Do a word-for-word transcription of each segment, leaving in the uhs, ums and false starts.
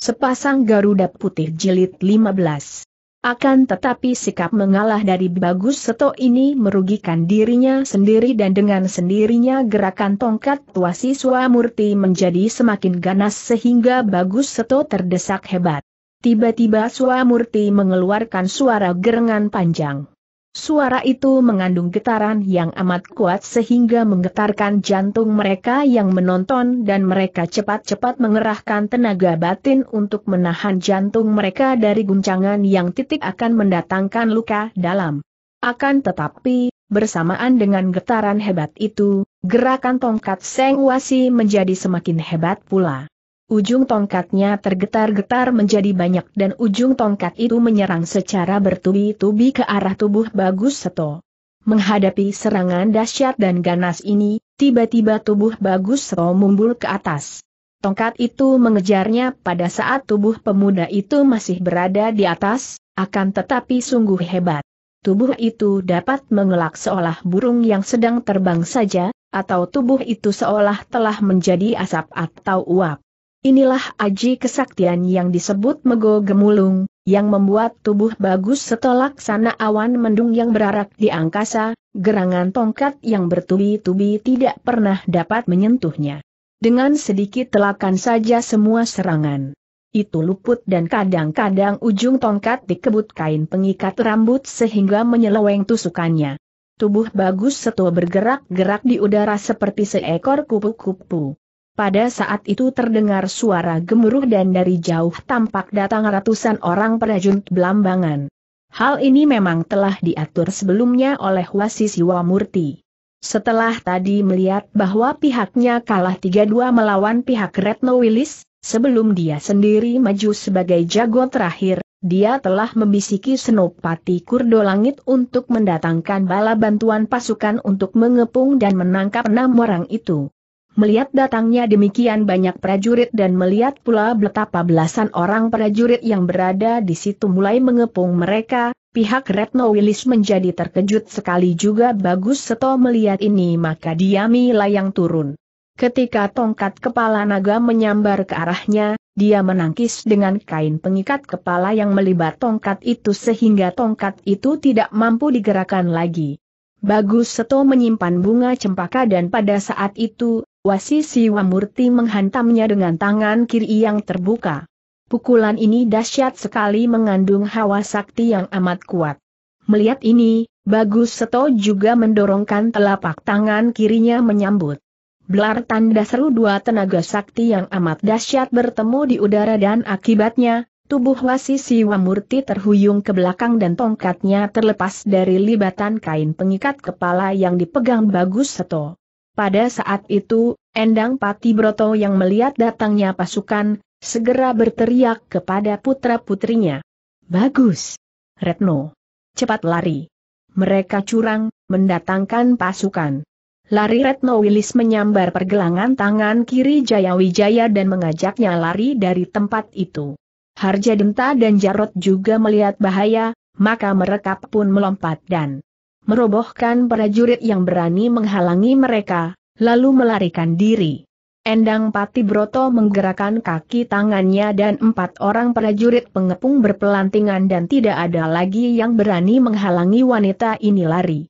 Sepasang Garuda Putih Jilid lima belas. Akan tetapi sikap mengalah dari Bagus Seto ini merugikan dirinya sendiri, dan dengan sendirinya gerakan tongkat Wasi Siwamurti menjadi semakin ganas sehingga Bagus Seto terdesak hebat. Tiba-tiba Siwamurti mengeluarkan suara gerengan panjang. Suara itu mengandung getaran yang amat kuat sehingga menggetarkan jantung mereka yang menonton, dan mereka cepat-cepat mengerahkan tenaga batin untuk menahan jantung mereka dari guncangan yang titik akan mendatangkan luka dalam. Akan tetapi, bersamaan dengan getaran hebat itu, gerakan tongkat Seng Wasi menjadi semakin hebat pula. Ujung tongkatnya tergetar-getar menjadi banyak, dan ujung tongkat itu menyerang secara bertubi-tubi ke arah tubuh Bagus Seto. Menghadapi serangan dahsyat dan ganas ini, tiba-tiba tubuh Bagus Seto mumbul ke atas. Tongkat itu mengejarnya pada saat tubuh pemuda itu masih berada di atas, akan tetapi sungguh hebat. Tubuh itu dapat mengelak seolah burung yang sedang terbang saja, atau tubuh itu seolah telah menjadi asap atau uap. Inilah aji kesaktian yang disebut Mego Gemulung, yang membuat tubuh Bagus Seto laksana awan mendung yang berarak di angkasa, gerangan tongkat yang bertubi-tubi tidak pernah dapat menyentuhnya. Dengan sedikit telakan saja semua serangan itu luput, dan kadang-kadang ujung tongkat dikebut kain pengikat rambut sehingga menyeleweng tusukannya. Tubuh Bagus Seto bergerak-gerak di udara seperti seekor kupu-kupu. Pada saat itu terdengar suara gemuruh, dan dari jauh tampak datang ratusan orang prajurit Blambangan. Hal ini memang telah diatur sebelumnya oleh Wasi Siwamurti. Setelah tadi melihat bahwa pihaknya kalah tiga dua melawan pihak Retno Wilis, sebelum dia sendiri maju sebagai jago terakhir, dia telah membisiki Senopati Kurdo Langit untuk mendatangkan bala bantuan pasukan untuk mengepung dan menangkap enam orang itu. Melihat datangnya demikian banyak prajurit dan melihat pula betapa belasan orang prajurit yang berada di situ mulai mengepung mereka, pihak Retno Wilis menjadi terkejut sekali juga. Bagus Seto melihat ini maka dia melayang turun. Ketika tongkat kepala naga menyambar ke arahnya, dia menangkis dengan kain pengikat kepala yang melibat tongkat itu sehingga tongkat itu tidak mampu digerakkan lagi. Bagus Seto menyimpan bunga cempaka, dan pada saat itu Wasi Siwamurti menghantamnya dengan tangan kiri yang terbuka. Pukulan ini dahsyat sekali, mengandung hawa sakti yang amat kuat. Melihat ini, Bagus Seto juga mendorongkan telapak tangan kirinya menyambut. Blar, tanda seru, dua tenaga sakti yang amat dahsyat bertemu di udara, dan akibatnya, tubuh Wasi Siwamurti terhuyung ke belakang dan tongkatnya terlepas dari libatan kain pengikat kepala yang dipegang Bagus Seto. Pada saat itu, Endang Pati Broto yang melihat datangnya pasukan, segera berteriak kepada putra-putrinya. Bagus! Retno! Cepat lari! Mereka curang, mendatangkan pasukan. Lari! Retno Wilis menyambar pergelangan tangan kiri Jayawijaya dan mengajaknya lari dari tempat itu. Harja Denta dan Jarot juga melihat bahaya, maka mereka pun melompat dan merobohkan prajurit yang berani menghalangi mereka, lalu melarikan diri. Endang Pati Broto menggerakkan kaki tangannya dan empat orang prajurit pengepung berpelantingan dan tidak ada lagi yang berani menghalangi wanita ini lari.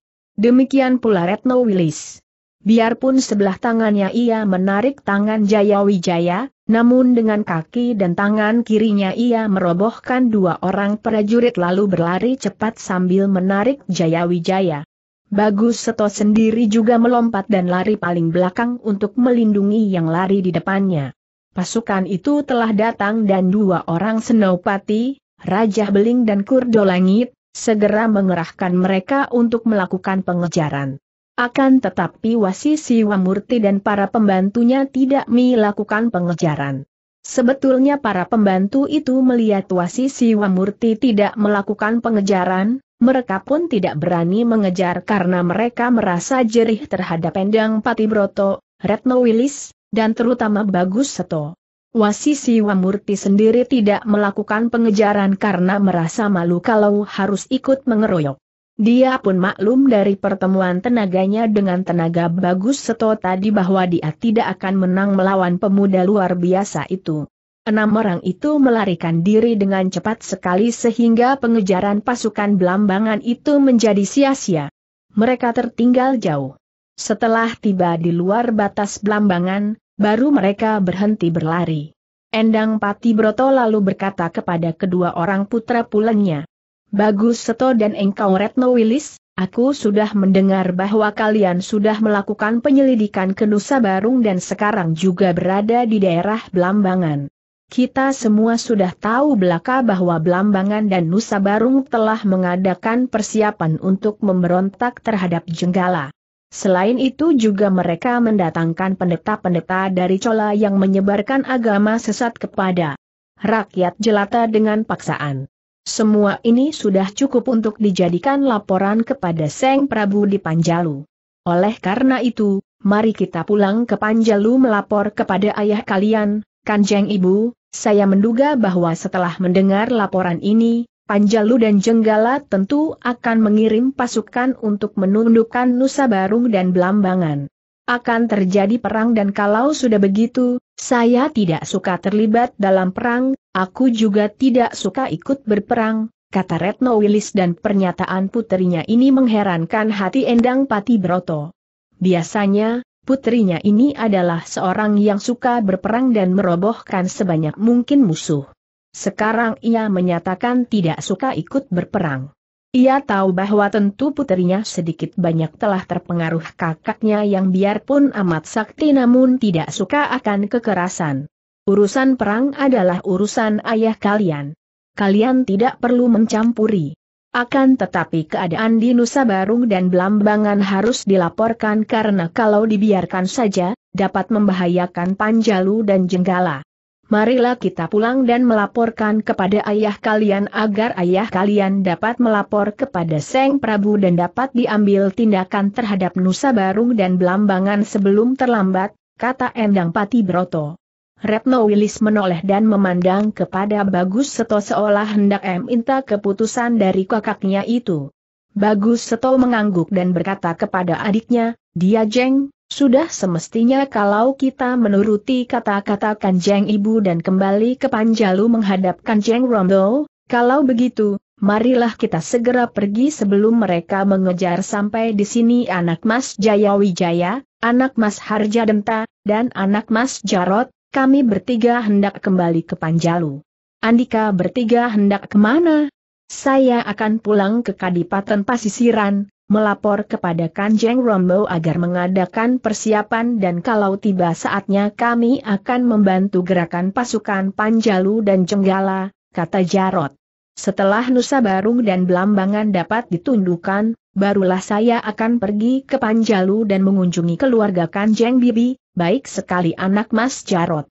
Demikian pula Retno Wilis. Biarpun sebelah tangannya ia menarik tangan Jayawijaya, namun dengan kaki dan tangan kirinya ia merobohkan dua orang prajurit lalu berlari cepat sambil menarik Jayawijaya. Bagus Seto sendiri juga melompat dan lari paling belakang untuk melindungi yang lari di depannya. Pasukan itu telah datang, dan dua orang Senopati, Raja Beling dan Kurdo Langit, segera mengerahkan mereka untuk melakukan pengejaran. Akan tetapi Wasi Siwamurti dan para pembantunya tidak melakukan pengejaran. Sebetulnya para pembantu itu melihat Wasi Siwamurti tidak melakukan pengejaran, mereka pun tidak berani mengejar karena mereka merasa jerih terhadap Endang Pati Broto, Retno Wilis, dan terutama Bagus Seto. Wasi Siwamurti sendiri tidak melakukan pengejaran karena merasa malu kalau harus ikut mengeroyok. Dia pun maklum dari pertemuan tenaganya dengan tenaga Bagus Seto tadi bahwa dia tidak akan menang melawan pemuda luar biasa itu. Enam orang itu melarikan diri dengan cepat sekali sehingga pengejaran pasukan Blambangan itu menjadi sia-sia. Mereka tertinggal jauh. Setelah tiba di luar batas Blambangan, baru mereka berhenti berlari. Endang Pati Broto lalu berkata kepada kedua orang putra pulangnya, Bagus Seto dan engkau Retno Wilis, aku sudah mendengar bahwa kalian sudah melakukan penyelidikan ke Nusa Barung dan sekarang juga berada di daerah Blambangan. Kita semua sudah tahu belaka bahwa Blambangan dan Nusa Barung telah mengadakan persiapan untuk memberontak terhadap Jenggala. Selain itu juga mereka mendatangkan pendeta-pendeta dari Chola yang menyebarkan agama sesat kepada rakyat jelata dengan paksaan. Semua ini sudah cukup untuk dijadikan laporan kepada Sang Prabu di Panjalu. Oleh karena itu, mari kita pulang ke Panjalu melapor kepada ayah kalian, Kanjeng Ibu. Saya menduga bahwa setelah mendengar laporan ini, Panjalu dan Jenggala tentu akan mengirim pasukan untuk menundukkan Nusa Barung dan Blambangan. Akan terjadi perang dan kalau sudah begitu, saya tidak suka terlibat dalam perang, aku juga tidak suka ikut berperang, kata Retno Wilis dan pernyataan puterinya ini mengherankan hati Endang Pati Broto. Biasanya, putrinya ini adalah seorang yang suka berperang dan merobohkan sebanyak mungkin musuh. Sekarang ia menyatakan tidak suka ikut berperang. Ia tahu bahwa tentu putrinya sedikit banyak telah terpengaruh kakaknya yang biarpun amat sakti namun tidak suka akan kekerasan. Urusan perang adalah urusan ayah kalian. Kalian tidak perlu mencampuri. Akan tetapi keadaan di Nusa Barung dan Blambangan harus dilaporkan karena kalau dibiarkan saja, dapat membahayakan Panjalu dan Jenggala. Marilah kita pulang dan melaporkan kepada ayah kalian agar ayah kalian dapat melapor kepada Sang Prabu dan dapat diambil tindakan terhadap Nusa Barung dan Blambangan sebelum terlambat, kata Endang Pati Broto. Retno Wilis menoleh dan memandang kepada Bagus Seto seolah hendak meminta keputusan dari kakaknya itu. Bagus Seto mengangguk dan berkata kepada adiknya, "Dia Jeng, sudah semestinya kalau kita menuruti kata-kata Kanjeng Ibu dan kembali ke Panjalu menghadap Kanjeng Rondo, kalau begitu, marilah kita segera pergi sebelum mereka mengejar sampai di sini anak Mas Jayawijaya, anak Mas Harja Denta, dan anak Mas Jarot. Kami bertiga hendak kembali ke Panjalu." "Andika bertiga hendak kemana?" "Saya akan pulang ke Kadipaten Pasisiran, melapor kepada Kanjeng Romo agar mengadakan persiapan dan kalau tiba saatnya kami akan membantu gerakan pasukan Panjalu dan Jenggala," kata Jarot. "Setelah Nusa Barung dan Blambangan dapat ditundukkan, barulah saya akan pergi ke Panjalu dan mengunjungi keluarga Kanjeng Bibi. Baik sekali anak Mas Jarot.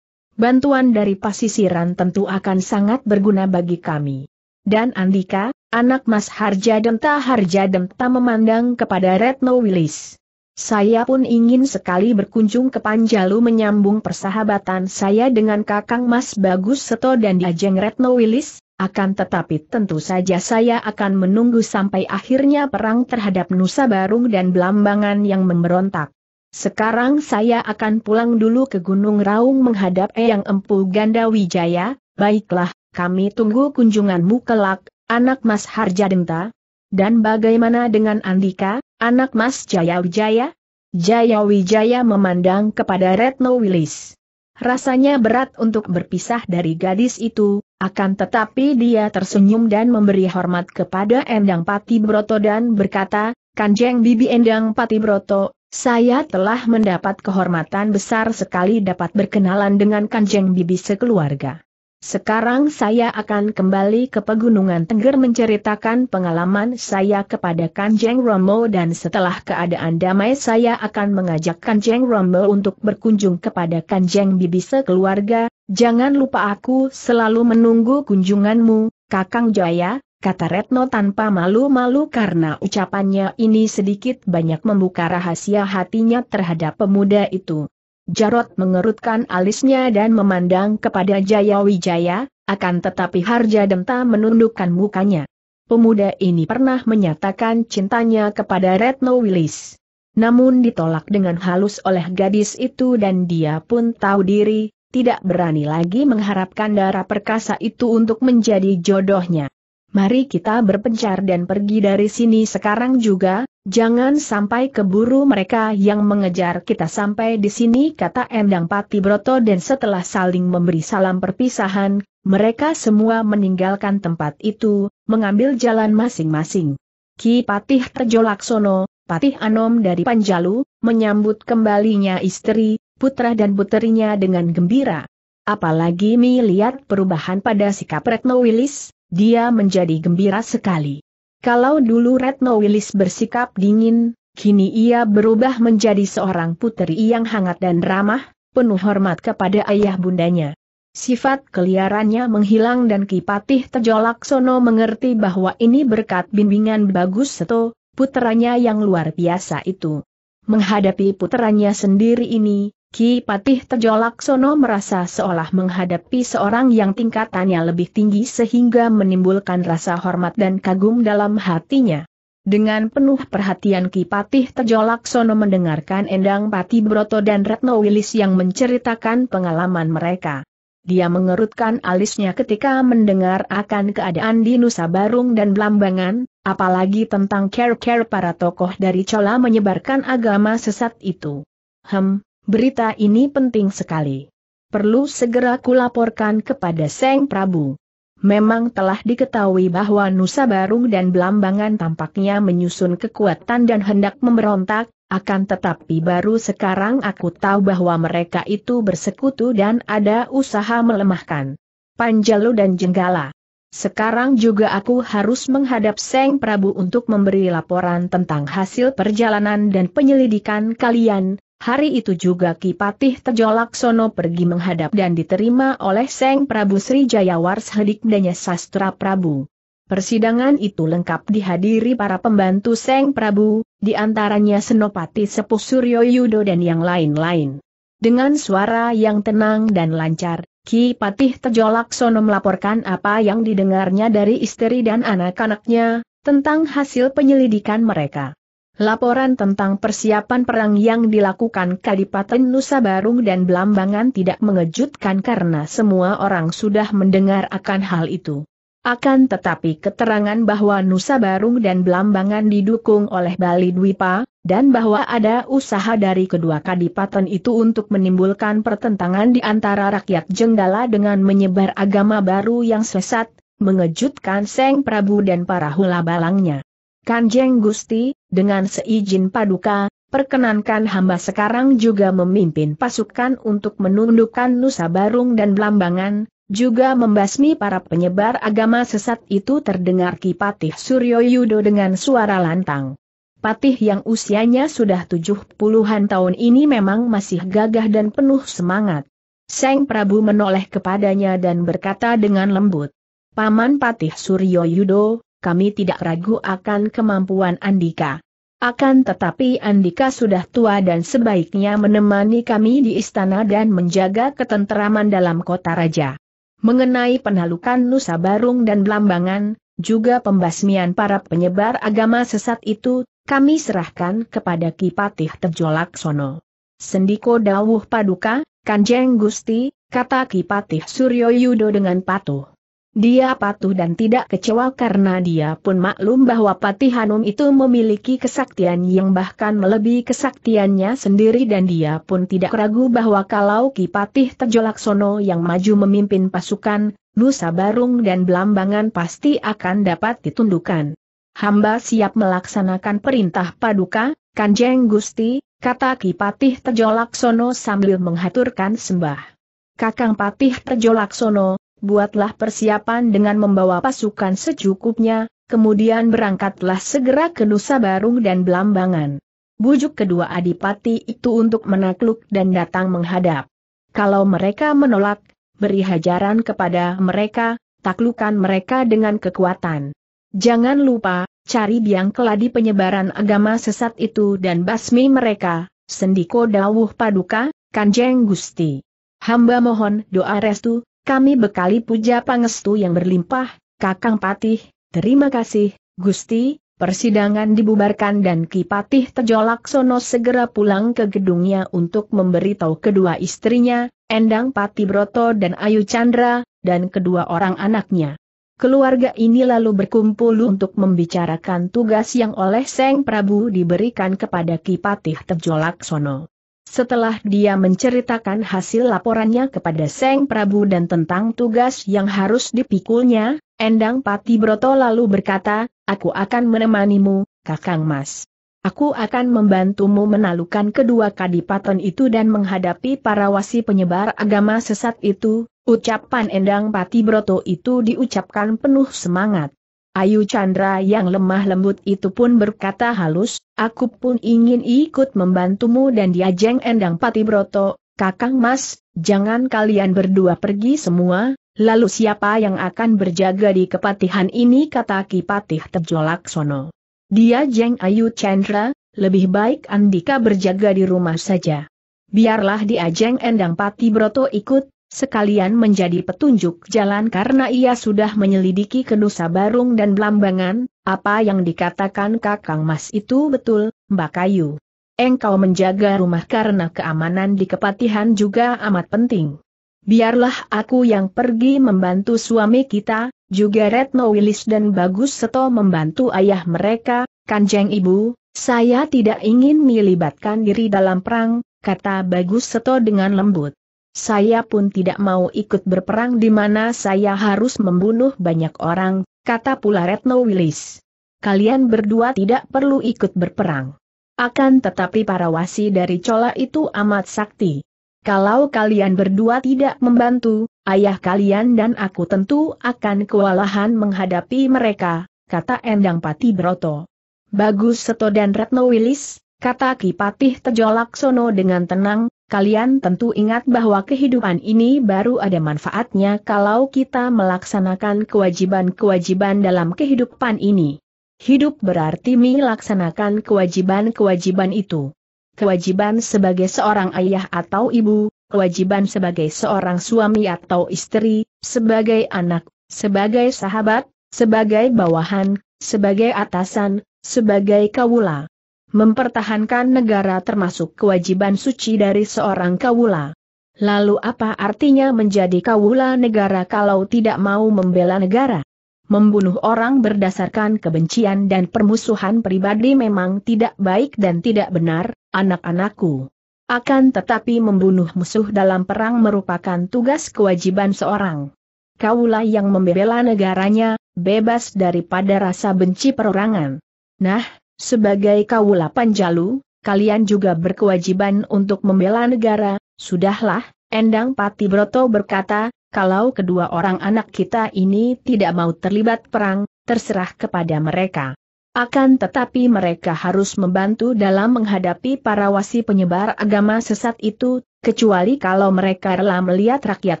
Bantuan dari Pasisiran tentu akan sangat berguna bagi kami." Dan Andika, anak Mas Harja Denta Harja Denta memandang kepada Retno Wilis. "Saya pun ingin sekali berkunjung ke Panjalu menyambung persahabatan saya dengan kakang Mas Bagus Seto dan Ajeng," Retno Wilis. "Akan tetapi tentu saja saya akan menunggu sampai akhirnya perang terhadap Nusa Barung dan Blambangan yang memberontak. Sekarang saya akan pulang dulu ke Gunung Raung menghadap Eyang Empu Gandawijaya." "Baiklah, kami tunggu kunjunganmu kelak, anak Mas Harja Denta. Dan bagaimana dengan Andika, anak Mas Jayawijaya?" Jayawijaya memandang kepada Retno Wilis. Rasanya berat untuk berpisah dari gadis itu, akan tetapi dia tersenyum dan memberi hormat kepada Endang Pati Broto dan berkata, "Kanjeng Bibi Endang Pati Broto, saya telah mendapat kehormatan besar sekali dapat berkenalan dengan Kanjeng Bibi sekeluarga. Sekarang saya akan kembali ke Pegunungan Tengger menceritakan pengalaman saya kepada Kanjeng Romo dan setelah keadaan damai saya akan mengajak Kanjeng Romo untuk berkunjung kepada Kanjeng Bibi sekeluarga. Jangan lupa aku selalu menunggu kunjunganmu, Kakang Jaya," kata Retno tanpa malu-malu karena ucapannya ini sedikit banyak membuka rahasia hatinya terhadap pemuda itu. Jarot mengerutkan alisnya dan memandang kepada Jayawijaya, akan tetapi Harja Denta menundukkan mukanya. Pemuda ini pernah menyatakan cintanya kepada Retno Wilis. Namun ditolak dengan halus oleh gadis itu dan dia pun tahu diri, tidak berani lagi mengharapkan darah perkasa itu untuk menjadi jodohnya. Mari kita berpencar dan pergi dari sini sekarang juga, jangan sampai keburu mereka yang mengejar kita sampai di sini, kata Endang Pati Broto, dan setelah saling memberi salam perpisahan, mereka semua meninggalkan tempat itu, mengambil jalan masing-masing. Ki Patih Tejolaksono, Patih Anom dari Panjalu, menyambut kembalinya istri, putra dan puterinya dengan gembira. Apalagi melihat perubahan pada sikap Retno Wilis, dia menjadi gembira sekali. Kalau dulu Retno Wilis bersikap dingin, kini ia berubah menjadi seorang puteri yang hangat dan ramah, penuh hormat kepada ayah bundanya. Sifat keliarannya menghilang dan Ki Patih Tejolaksono mengerti bahwa ini berkat bimbingan Bagus Seto, puteranya yang luar biasa itu. Menghadapi puteranya sendiri ini, Ki Patih Tejolaksono merasa seolah menghadapi seorang yang tingkatannya lebih tinggi sehingga menimbulkan rasa hormat dan kagum dalam hatinya. Dengan penuh perhatian Ki Patih Tejolaksono mendengarkan Endang Pati Broto dan Retno Wilis yang menceritakan pengalaman mereka. Dia mengerutkan alisnya ketika mendengar akan keadaan di Nusa Barung dan Blambangan, apalagi tentang care-care para tokoh dari Chola menyebarkan agama sesat itu. Hem. Berita ini penting sekali. Perlu segera kulaporkan kepada Seng Prabu. Memang telah diketahui bahwa Nusa Barung dan Blambangan tampaknya menyusun kekuatan dan hendak memberontak, akan tetapi baru sekarang aku tahu bahwa mereka itu bersekutu dan ada usaha melemahkan Panjalu dan Jenggala. Sekarang juga aku harus menghadap Seng Prabu untuk memberi laporan tentang hasil perjalanan dan penyelidikan kalian. Hari itu juga Ki Patih Tejolaksono pergi menghadap dan diterima oleh Seng Prabu Sri Jayawarshadik Danya Sastra Prabu. Persidangan itu lengkap dihadiri para pembantu Seng Prabu, diantaranya Senopati Sepuh Suryo Yudo dan yang lain-lain. Dengan suara yang tenang dan lancar, Ki Patih Tejolaksono melaporkan apa yang didengarnya dari istri dan anak-anaknya, tentang hasil penyelidikan mereka. Laporan tentang persiapan perang yang dilakukan Kadipaten Nusa Barung dan Blambangan tidak mengejutkan karena semua orang sudah mendengar akan hal itu. Akan tetapi keterangan bahwa Nusa Barung dan Blambangan didukung oleh Bali Dwipa, dan bahwa ada usaha dari kedua kadipaten itu untuk menimbulkan pertentangan di antara rakyat Jenggala dengan menyebar agama baru yang sesat, mengejutkan Seng Prabu dan para hula balangnya. Kanjeng Gusti, dengan seizin paduka, perkenankan hamba sekarang juga memimpin pasukan untuk menundukkan Nusa Barung dan Blambangan, juga membasmi para penyebar agama sesat itu, terdengar Ki Patih Suryo Yudo dengan suara lantang. Patih yang usianya sudah tujuh puluhan tahun ini memang masih gagah dan penuh semangat. Seng Prabu menoleh kepadanya dan berkata dengan lembut, "Paman Patih Suryo Yudo, kami tidak ragu akan kemampuan Andika. Akan tetapi Andika sudah tua dan sebaiknya menemani kami di istana dan menjaga ketenteraman dalam kota raja. Mengenai penaklukan Nusa Barung dan Blambangan, juga pembasmian para penyebar agama sesat itu, kami serahkan kepada Ki Patih Tejolaksono." "Sendiko dawuh paduka, Kanjeng Gusti," kata Ki Patih Suryo Yudo dengan patuh. Dia patuh dan tidak kecewa karena dia pun maklum bahwa Patih Anom itu memiliki kesaktian yang bahkan melebihi kesaktiannya sendiri, dan dia pun tidak ragu bahwa kalau Ki Patih Tejolaksono yang maju memimpin pasukan, Nusa Barung dan Blambangan pasti akan dapat ditundukkan. "Hamba siap melaksanakan perintah paduka, Kanjeng Gusti," kata Ki Patih Tejolaksono sambil menghaturkan sembah. "Kakang Patih Tejolaksono, buatlah persiapan dengan membawa pasukan secukupnya, kemudian berangkatlah segera ke Nusa Barung dan Blambangan. Bujuk kedua adipati itu untuk menakluk dan datang menghadap. Kalau mereka menolak, beri hajaran kepada mereka, taklukan mereka dengan kekuatan. Jangan lupa, cari biang keladi penyebaran agama sesat itu dan basmi mereka. Sendiko dawuh paduka, Kanjeng Gusti. Hamba mohon doa restu, kami bekali puja pangestu yang berlimpah, Kakang Patih." "Terima kasih, Gusti," Persidangan dibubarkan dan Ki Patih Tejolaksono segera pulang ke gedungnya untuk memberitahu kedua istrinya, Endang Pati Broto dan Ayu Chandra, dan kedua orang anaknya. Keluarga ini lalu berkumpul untuk membicarakan tugas yang oleh Sang Prabu diberikan kepada Ki Patih Tejolaksono. Setelah dia menceritakan hasil laporannya kepada Sang Prabu dan tentang tugas yang harus dipikulnya, Endang Pati Broto lalu berkata, "Aku akan menemanimu, Kakang Mas. Aku akan membantumu menaklukkan kedua kadipaten itu dan menghadapi para wasi penyebar agama sesat itu." Ucapan Endang Pati Broto itu diucapkan penuh semangat. Ayu Chandra yang lemah lembut itu pun berkata halus, "Aku pun ingin ikut membantumu." Dan diajeng Endang Pati Broto, "Kakang Mas, jangan kalian berdua pergi semua. Lalu siapa yang akan berjaga di kepatihan ini?" kata Ki Patih Tejolaksono. "Dia jeng Ayu Chandra, lebih baik Andika berjaga di rumah saja. Biarlah dia jeng Endang Pati Broto ikut, sekalian menjadi petunjuk jalan karena ia sudah menyelidiki ke Nusa Barung dan Blambangan, apa yang dikatakan Kakang Mas itu betul, Mbak Ayu. Engkau menjaga rumah karena keamanan di kepatihan juga amat penting. Biarlah aku yang pergi membantu suami kita, juga Retno Wilis dan Bagus Seto membantu ayah mereka." "Kanjeng Ibu, saya tidak ingin melibatkan diri dalam perang," kata Bagus Seto dengan lembut. "Saya pun tidak mau ikut berperang di mana saya harus membunuh banyak orang," kata pula Retno Wilis. "Kalian berdua tidak perlu ikut berperang. Akan tetapi para wasi dari Chola itu amat sakti. Kalau kalian berdua tidak membantu, ayah kalian dan aku tentu akan kewalahan menghadapi mereka," kata Endang Pati Broto. "Bagus Seto dan Retno Wilis," kata Ki Patih Tejolaksono dengan tenang, "kalian tentu ingat bahwa kehidupan ini baru ada manfaatnya kalau kita melaksanakan kewajiban-kewajiban dalam kehidupan ini. Hidup berarti melaksanakan kewajiban-kewajiban itu. Kewajiban sebagai seorang ayah atau ibu, kewajiban sebagai seorang suami atau istri, sebagai anak, sebagai sahabat, sebagai bawahan, sebagai atasan, sebagai kawula. Mempertahankan negara termasuk kewajiban suci dari seorang kawula. Lalu apa artinya menjadi kawula negara kalau tidak mau membela negara? Membunuh orang berdasarkan kebencian dan permusuhan pribadi memang tidak baik dan tidak benar, anak-anakku. Akan tetapi membunuh musuh dalam perang merupakan tugas kewajiban seorang kawula yang membela negaranya, bebas daripada rasa benci perorangan. Nah, sebagai kawula Panjalu, kalian juga berkewajiban untuk membela negara." "Sudahlah," Endang Pati Broto berkata, "kalau kedua orang anak kita ini tidak mau terlibat perang, terserah kepada mereka. Akan tetapi mereka harus membantu dalam menghadapi para wasi penyebar agama sesat itu, kecuali kalau mereka rela melihat rakyat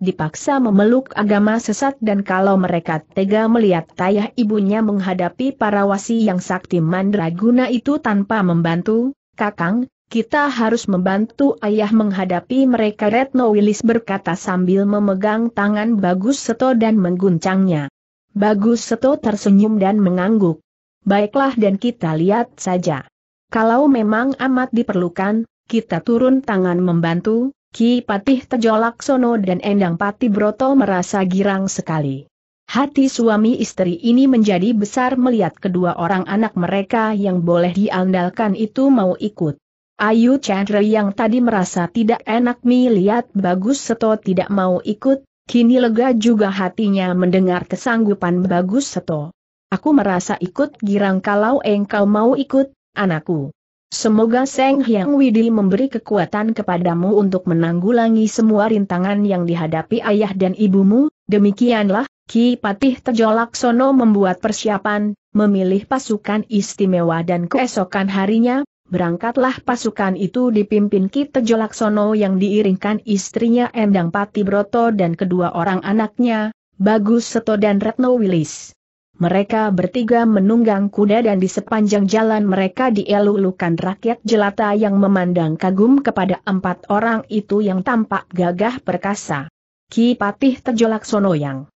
dipaksa memeluk agama sesat dan kalau mereka tega melihat ayah ibunya menghadapi para wasi yang sakti mandraguna itu tanpa membantu. Kakang, kita harus membantu ayah menghadapi mereka." Retno Wilis berkata sambil memegang tangan Bagus Seto dan mengguncangnya. Bagus Seto tersenyum dan mengangguk. "Baiklah, dan kita lihat saja. Kalau memang amat diperlukan, kita turun tangan membantu." Ki Patih Tejolaksono dan Endang Pati Broto merasa girang sekali. Hati suami istri ini menjadi besar melihat kedua orang anak mereka yang boleh diandalkan itu mau ikut. Ayu Chandra yang tadi merasa tidak enak melihat Bagus Seto tidak mau ikut, kini lega juga hatinya mendengar kesanggupan Bagus Seto. "Aku merasa ikut girang kalau engkau mau ikut, anakku. Semoga Sang Hyang Widi memberi kekuatan kepadamu untuk menanggulangi semua rintangan yang dihadapi ayah dan ibumu." Demikianlah, Ki Patih Tejolaksono membuat persiapan, memilih pasukan istimewa dan keesokan harinya, berangkatlah pasukan itu dipimpin Ki Tejolaksono yang diiringkan istrinya Endang Pati Broto dan kedua orang anaknya, Bagus Seto dan Retno Wilis. Mereka bertiga menunggang kuda dan di sepanjang jalan mereka dielulukan rakyat jelata yang memandang kagum kepada empat orang itu yang tampak gagah perkasa. Ki Patih Tejolaksono yang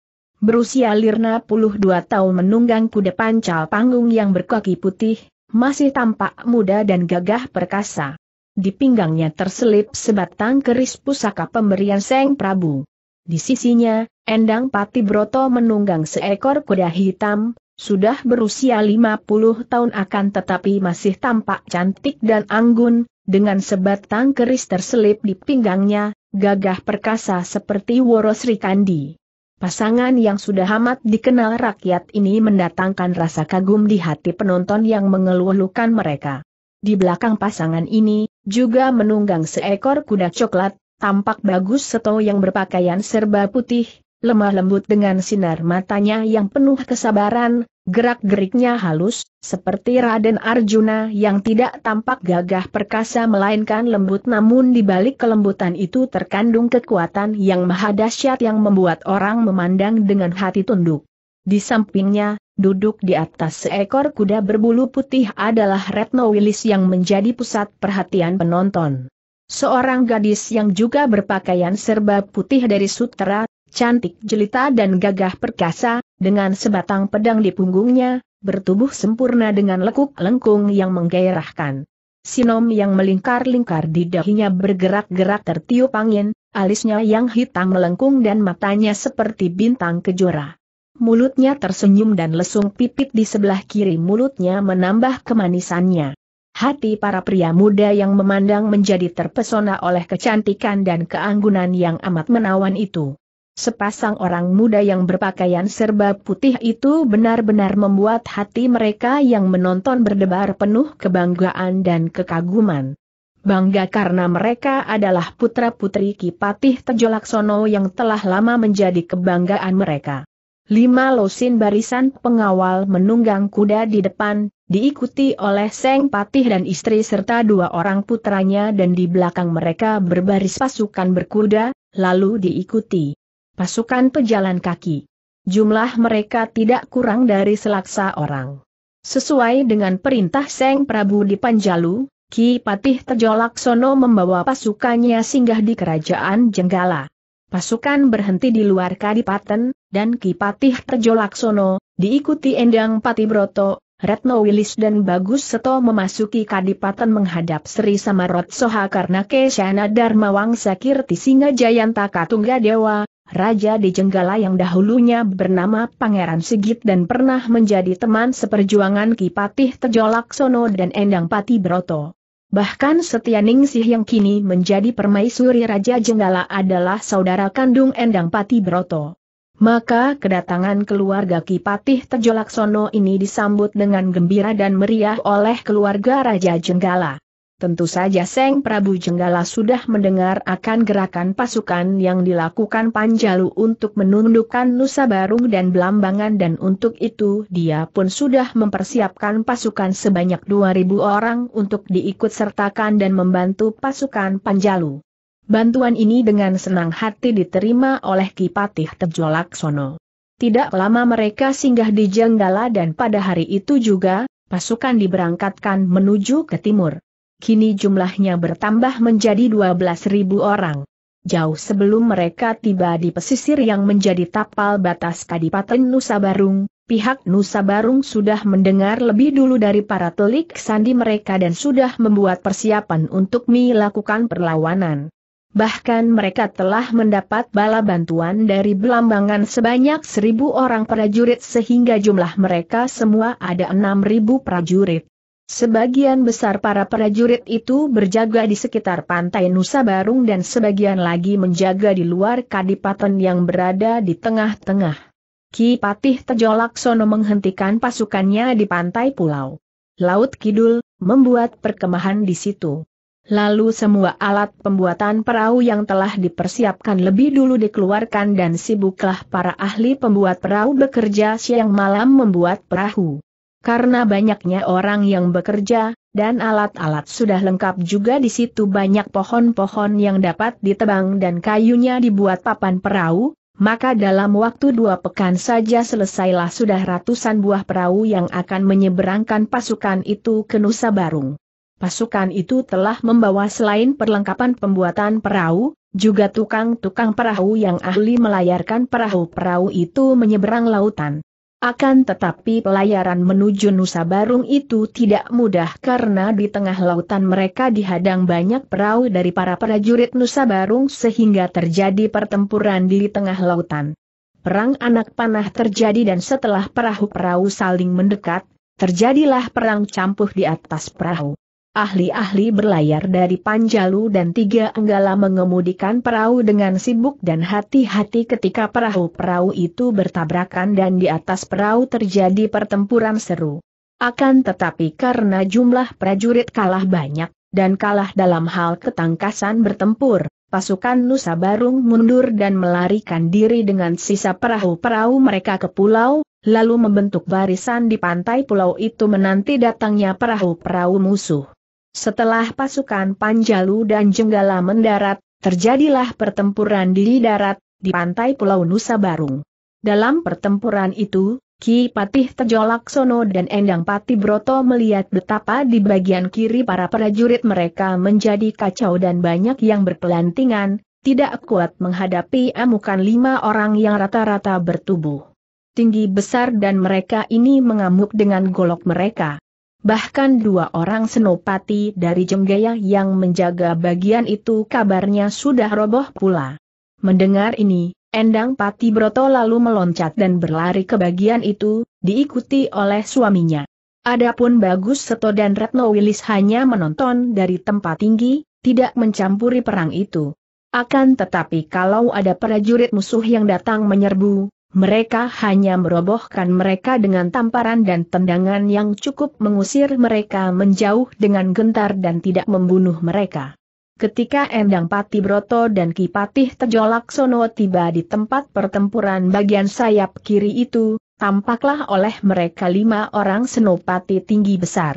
berusia lirna puluh dua tahun menunggang kuda pancal panggung yang berkaki putih, masih tampak muda dan gagah perkasa. Di pinggangnya terselip sebatang keris pusaka pemberian Seng Prabu. Di sisinya, Endang Pati Broto menunggang seekor kuda hitam, sudah berusia lima puluh tahun akan tetapi masih tampak cantik dan anggun, dengan sebatang keris terselip di pinggangnya, gagah perkasa seperti Woro Sri Kandi. Pasangan yang sudah amat dikenal rakyat ini mendatangkan rasa kagum di hati penonton yang mengeluh-eluhkan mereka. Di belakang pasangan ini, juga menunggang seekor kuda coklat, tampak Bagus Seto yang berpakaian serba putih, lemah lembut dengan sinar matanya yang penuh kesabaran, gerak-geriknya halus, seperti Raden Arjuna yang tidak tampak gagah perkasa melainkan lembut, namun di balik kelembutan itu terkandung kekuatan yang maha dahsyat yang membuat orang memandang dengan hati tunduk. Di sampingnya, duduk di atas seekor kuda berbulu putih adalah Retno Wilis yang menjadi pusat perhatian penonton. Seorang gadis yang juga berpakaian serba putih dari sutera, cantik jelita dan gagah perkasa, dengan sebatang pedang di punggungnya, bertubuh sempurna dengan lekuk lengkung yang menggairahkan. Sinom yang melingkar-lingkar di dahinya bergerak-gerak tertiup angin, alisnya yang hitam melengkung dan matanya seperti bintang kejora. Mulutnya tersenyum dan lesung pipit di sebelah kiri mulutnya menambah kemanisannya. Hati para pria muda yang memandang menjadi terpesona oleh kecantikan dan keanggunan yang amat menawan itu. Sepasang orang muda yang berpakaian serba putih itu benar-benar membuat hati mereka yang menonton berdebar penuh kebanggaan dan kekaguman. Bangga karena mereka adalah putra-putri Ki Patih Tejolaksono yang telah lama menjadi kebanggaan mereka. Lima lusin barisan pengawal menunggang kuda di depan, diikuti oleh Seng Patih dan istri serta dua orang putranya, dan di belakang mereka berbaris pasukan berkuda, lalu diikuti pasukan pejalan kaki. Jumlah mereka tidak kurang dari selaksa orang. Sesuai dengan perintah Seng Prabu di Panjalu, Ki Patih Tejolaksono membawa pasukannya singgah di kerajaan Jenggala. Pasukan berhenti di luar Kadipaten, dan Ki Patih Tejolaksono, diikuti Endang Pati Broto, Retno Wilis dan Bagus Seto memasuki Kadipaten menghadap Sri Samarot Soha karena Kesana Dharma Wangsa Kirti Singa Jayanta Katungga Dewa, Raja di Jenggala yang dahulunya bernama Pangeran Sigit dan pernah menjadi teman seperjuangan Ki Patih Tejolaksono dan Endang Pati Broto. Bahkan Setianingsih yang kini menjadi permaisuri Raja Jenggala adalah saudara kandung Endang Pati Broto. Maka kedatangan keluarga Ki Patih Tejolaksono ini disambut dengan gembira dan meriah oleh keluarga Raja Jenggala. Tentu saja Seng Prabu Jenggala sudah mendengar akan gerakan pasukan yang dilakukan Panjalu untuk menundukkan Nusa Barung dan Blambangan, dan untuk itu dia pun sudah mempersiapkan pasukan sebanyak dua ribu orang untuk diikut sertakan dan membantu pasukan Panjalu. Bantuan ini dengan senang hati diterima oleh Ki Patih Tejolaksono. Tidak lama mereka singgah di Jenggala dan pada hari itu juga, pasukan diberangkatkan menuju ke timur. Kini jumlahnya bertambah menjadi dua belas ribu orang. Jauh sebelum mereka tiba di pesisir yang menjadi tapal batas Kadipaten Nusa Barung, pihak Nusa Barung sudah mendengar lebih dulu dari para telik sandi mereka dan sudah membuat persiapan untuk melakukan perlawanan. Bahkan mereka telah mendapat bala bantuan dari Blambangan sebanyak seribu orang prajurit sehingga jumlah mereka semua ada enam ribu prajurit. Sebagian besar para prajurit itu berjaga di sekitar pantai Nusa Barung dan sebagian lagi menjaga di luar Kadipaten yang berada di tengah-tengah. Ki Patih Tejolaksono menghentikan pasukannya di pantai Pulau Laut Kidul, membuat perkemahan di situ. Lalu semua alat pembuatan perahu yang telah dipersiapkan lebih dulu dikeluarkan dan sibuklah para ahli pembuat perahu bekerja siang malam membuat perahu. Karena banyaknya orang yang bekerja, dan alat-alat sudah lengkap juga di situ banyak pohon-pohon yang dapat ditebang dan kayunya dibuat papan perahu, maka dalam waktu dua pekan saja selesailah sudah ratusan buah perahu yang akan menyeberangkan pasukan itu ke Nusa Barung. Pasukan itu telah membawa selain perlengkapan pembuatan perahu, Juga tukang-tukang perahu yang ahli melayarkan perahu-perahu itu menyeberang lautan. Akan tetapi pelayaran menuju Nusa Barung itu tidak mudah karena di tengah lautan mereka dihadang banyak perahu dari para prajurit Nusa Barung sehingga terjadi pertempuran di tengah lautan. Perang anak panah terjadi dan setelah perahu-perahu saling mendekat, terjadilah perang campuh di atas perahu. Ahli-ahli berlayar dari Panjalu dan tiga Jenggala mengemudikan perahu dengan sibuk dan hati-hati ketika perahu-perahu itu bertabrakan dan di atas perahu terjadi pertempuran seru. Akan tetapi karena jumlah prajurit kalah banyak, dan kalah dalam hal ketangkasan bertempur, pasukan Nusa Barung mundur dan melarikan diri dengan sisa perahu-perahu mereka ke pulau, lalu membentuk barisan di pantai pulau itu menanti datangnya perahu-perahu musuh. Setelah pasukan Panjalu dan Jenggala mendarat, terjadilah pertempuran di darat, di pantai pulau Nusa Barung. Dalam pertempuran itu, Ki Patih Tejolaksono dan Endang Pati Broto melihat betapa di bagian kiri para prajurit mereka menjadi kacau dan banyak yang berpelantingan, tidak kuat menghadapi amukan lima orang yang rata-rata bertubuh tinggi besar dan mereka ini mengamuk dengan golok mereka. Bahkan dua orang senopati dari Jenggala yang menjaga bagian itu kabarnya sudah roboh pula. Mendengar ini, Endang Pati Broto lalu meloncat dan berlari ke bagian itu, diikuti oleh suaminya. Adapun Bagus Seto dan Retno Wilis hanya menonton dari tempat tinggi, tidak mencampuri perang itu. Akan tetapi kalau ada prajurit musuh yang datang menyerbu, mereka hanya merobohkan mereka dengan tamparan dan tendangan yang cukup mengusir mereka menjauh dengan gentar dan tidak membunuh mereka. Ketika Endang Pati Broto dan Ki Patih Tejolaksono tiba di tempat pertempuran bagian sayap kiri itu, tampaklah oleh mereka lima orang senopati tinggi besar.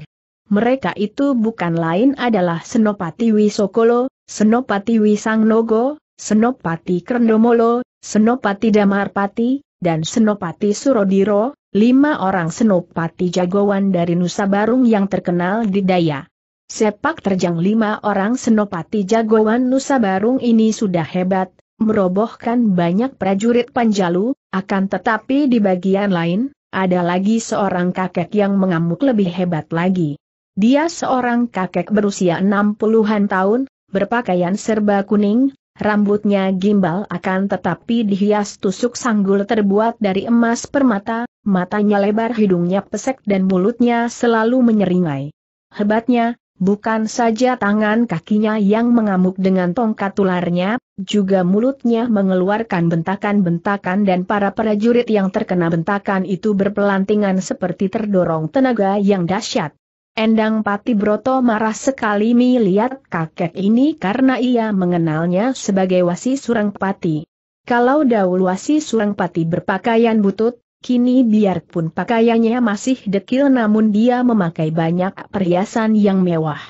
Mereka itu bukan lain adalah Senopati Wisokolo, Senopati Wisangnogo, Senopati Krendomolo, Senopati Damarpati, dan Senopati Surodiro, lima orang senopati jagoan dari Nusa Barung yang terkenal di daya sepak terjang. Lima orang senopati jagoan Nusa Barung ini sudah hebat, merobohkan banyak prajurit Panjalu, akan tetapi di bagian lain, ada lagi seorang kakek yang mengamuk lebih hebat lagi. Dia seorang kakek berusia enam puluhan tahun, berpakaian serba kuning, rambutnya gimbal akan tetapi dihias tusuk sanggul terbuat dari emas permata, matanya lebar, hidungnya pesek dan mulutnya selalu menyeringai. Hebatnya, bukan saja tangan kakinya yang mengamuk dengan tongkat tularnya, juga mulutnya mengeluarkan bentakan-bentakan dan para prajurit yang terkena bentakan itu berpelantingan seperti terdorong tenaga yang dahsyat. Endang Pati Broto marah sekali melihat kakek ini karena ia mengenalnya sebagai Wasi Surangpati. Kalau dahulu Wasi Surangpati berpakaian butut, kini biarpun pakaiannya masih dekil namun dia memakai banyak perhiasan yang mewah.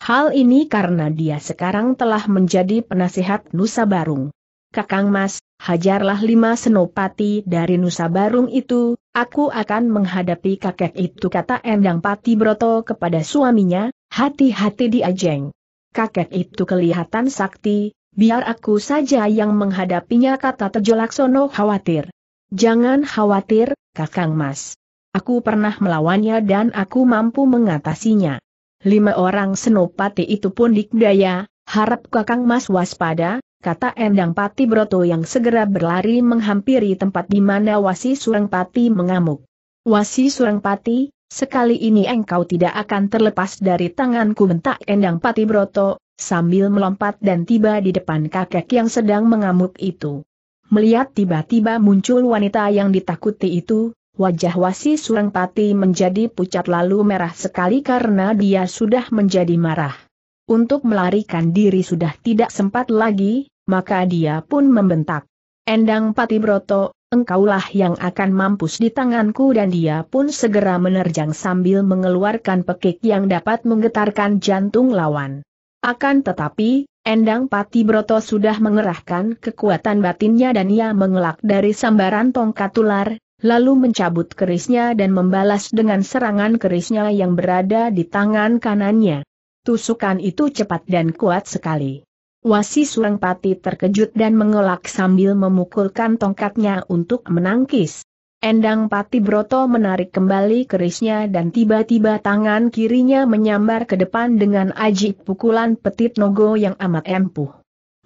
Hal ini karena dia sekarang telah menjadi penasihat Nusa Barung. Kakang Mas, hajarlah lima senopati dari Nusa Barung itu, aku akan menghadapi kakek itu, kata Endang Pati Broto kepada suaminya, hati-hati dia Jeng. Kakek itu kelihatan sakti, biar aku saja yang menghadapinya, kata Tejolaksono khawatir. Jangan khawatir, Kakang Mas. Aku pernah melawannya dan aku mampu mengatasinya. Lima orang senopati itu pun dikdaya, harap Kakang Mas waspada, kata Endang Pati Broto yang segera berlari menghampiri tempat di mana Wasi Surangpati mengamuk. Wasi Surangpati, sekali ini engkau tidak akan terlepas dari tanganku, bentak Endang Pati Broto, sambil melompat dan tiba di depan kakek yang sedang mengamuk itu. Melihat tiba-tiba muncul wanita yang ditakuti itu, wajah Wasi Surangpati menjadi pucat lalu merah sekali karena dia sudah menjadi marah. Untuk melarikan diri sudah tidak sempat lagi, maka dia pun membentak. Endang Pati Broto, engkaulah yang akan mampus di tanganku, dan dia pun segera menerjang sambil mengeluarkan pekik yang dapat menggetarkan jantung lawan. Akan tetapi, Endang Pati Broto sudah mengerahkan kekuatan batinnya dan ia mengelak dari sambaran tongkat tular, lalu mencabut kerisnya dan membalas dengan serangan kerisnya yang berada di tangan kanannya. Tusukan itu cepat dan kuat sekali. Wasi Surangpati terkejut dan mengelak sambil memukulkan tongkatnya untuk menangkis. Endang Pati Broto menarik kembali kerisnya dan tiba-tiba tangan kirinya menyambar ke depan dengan ajib pukulan petit nogo yang amat empuh.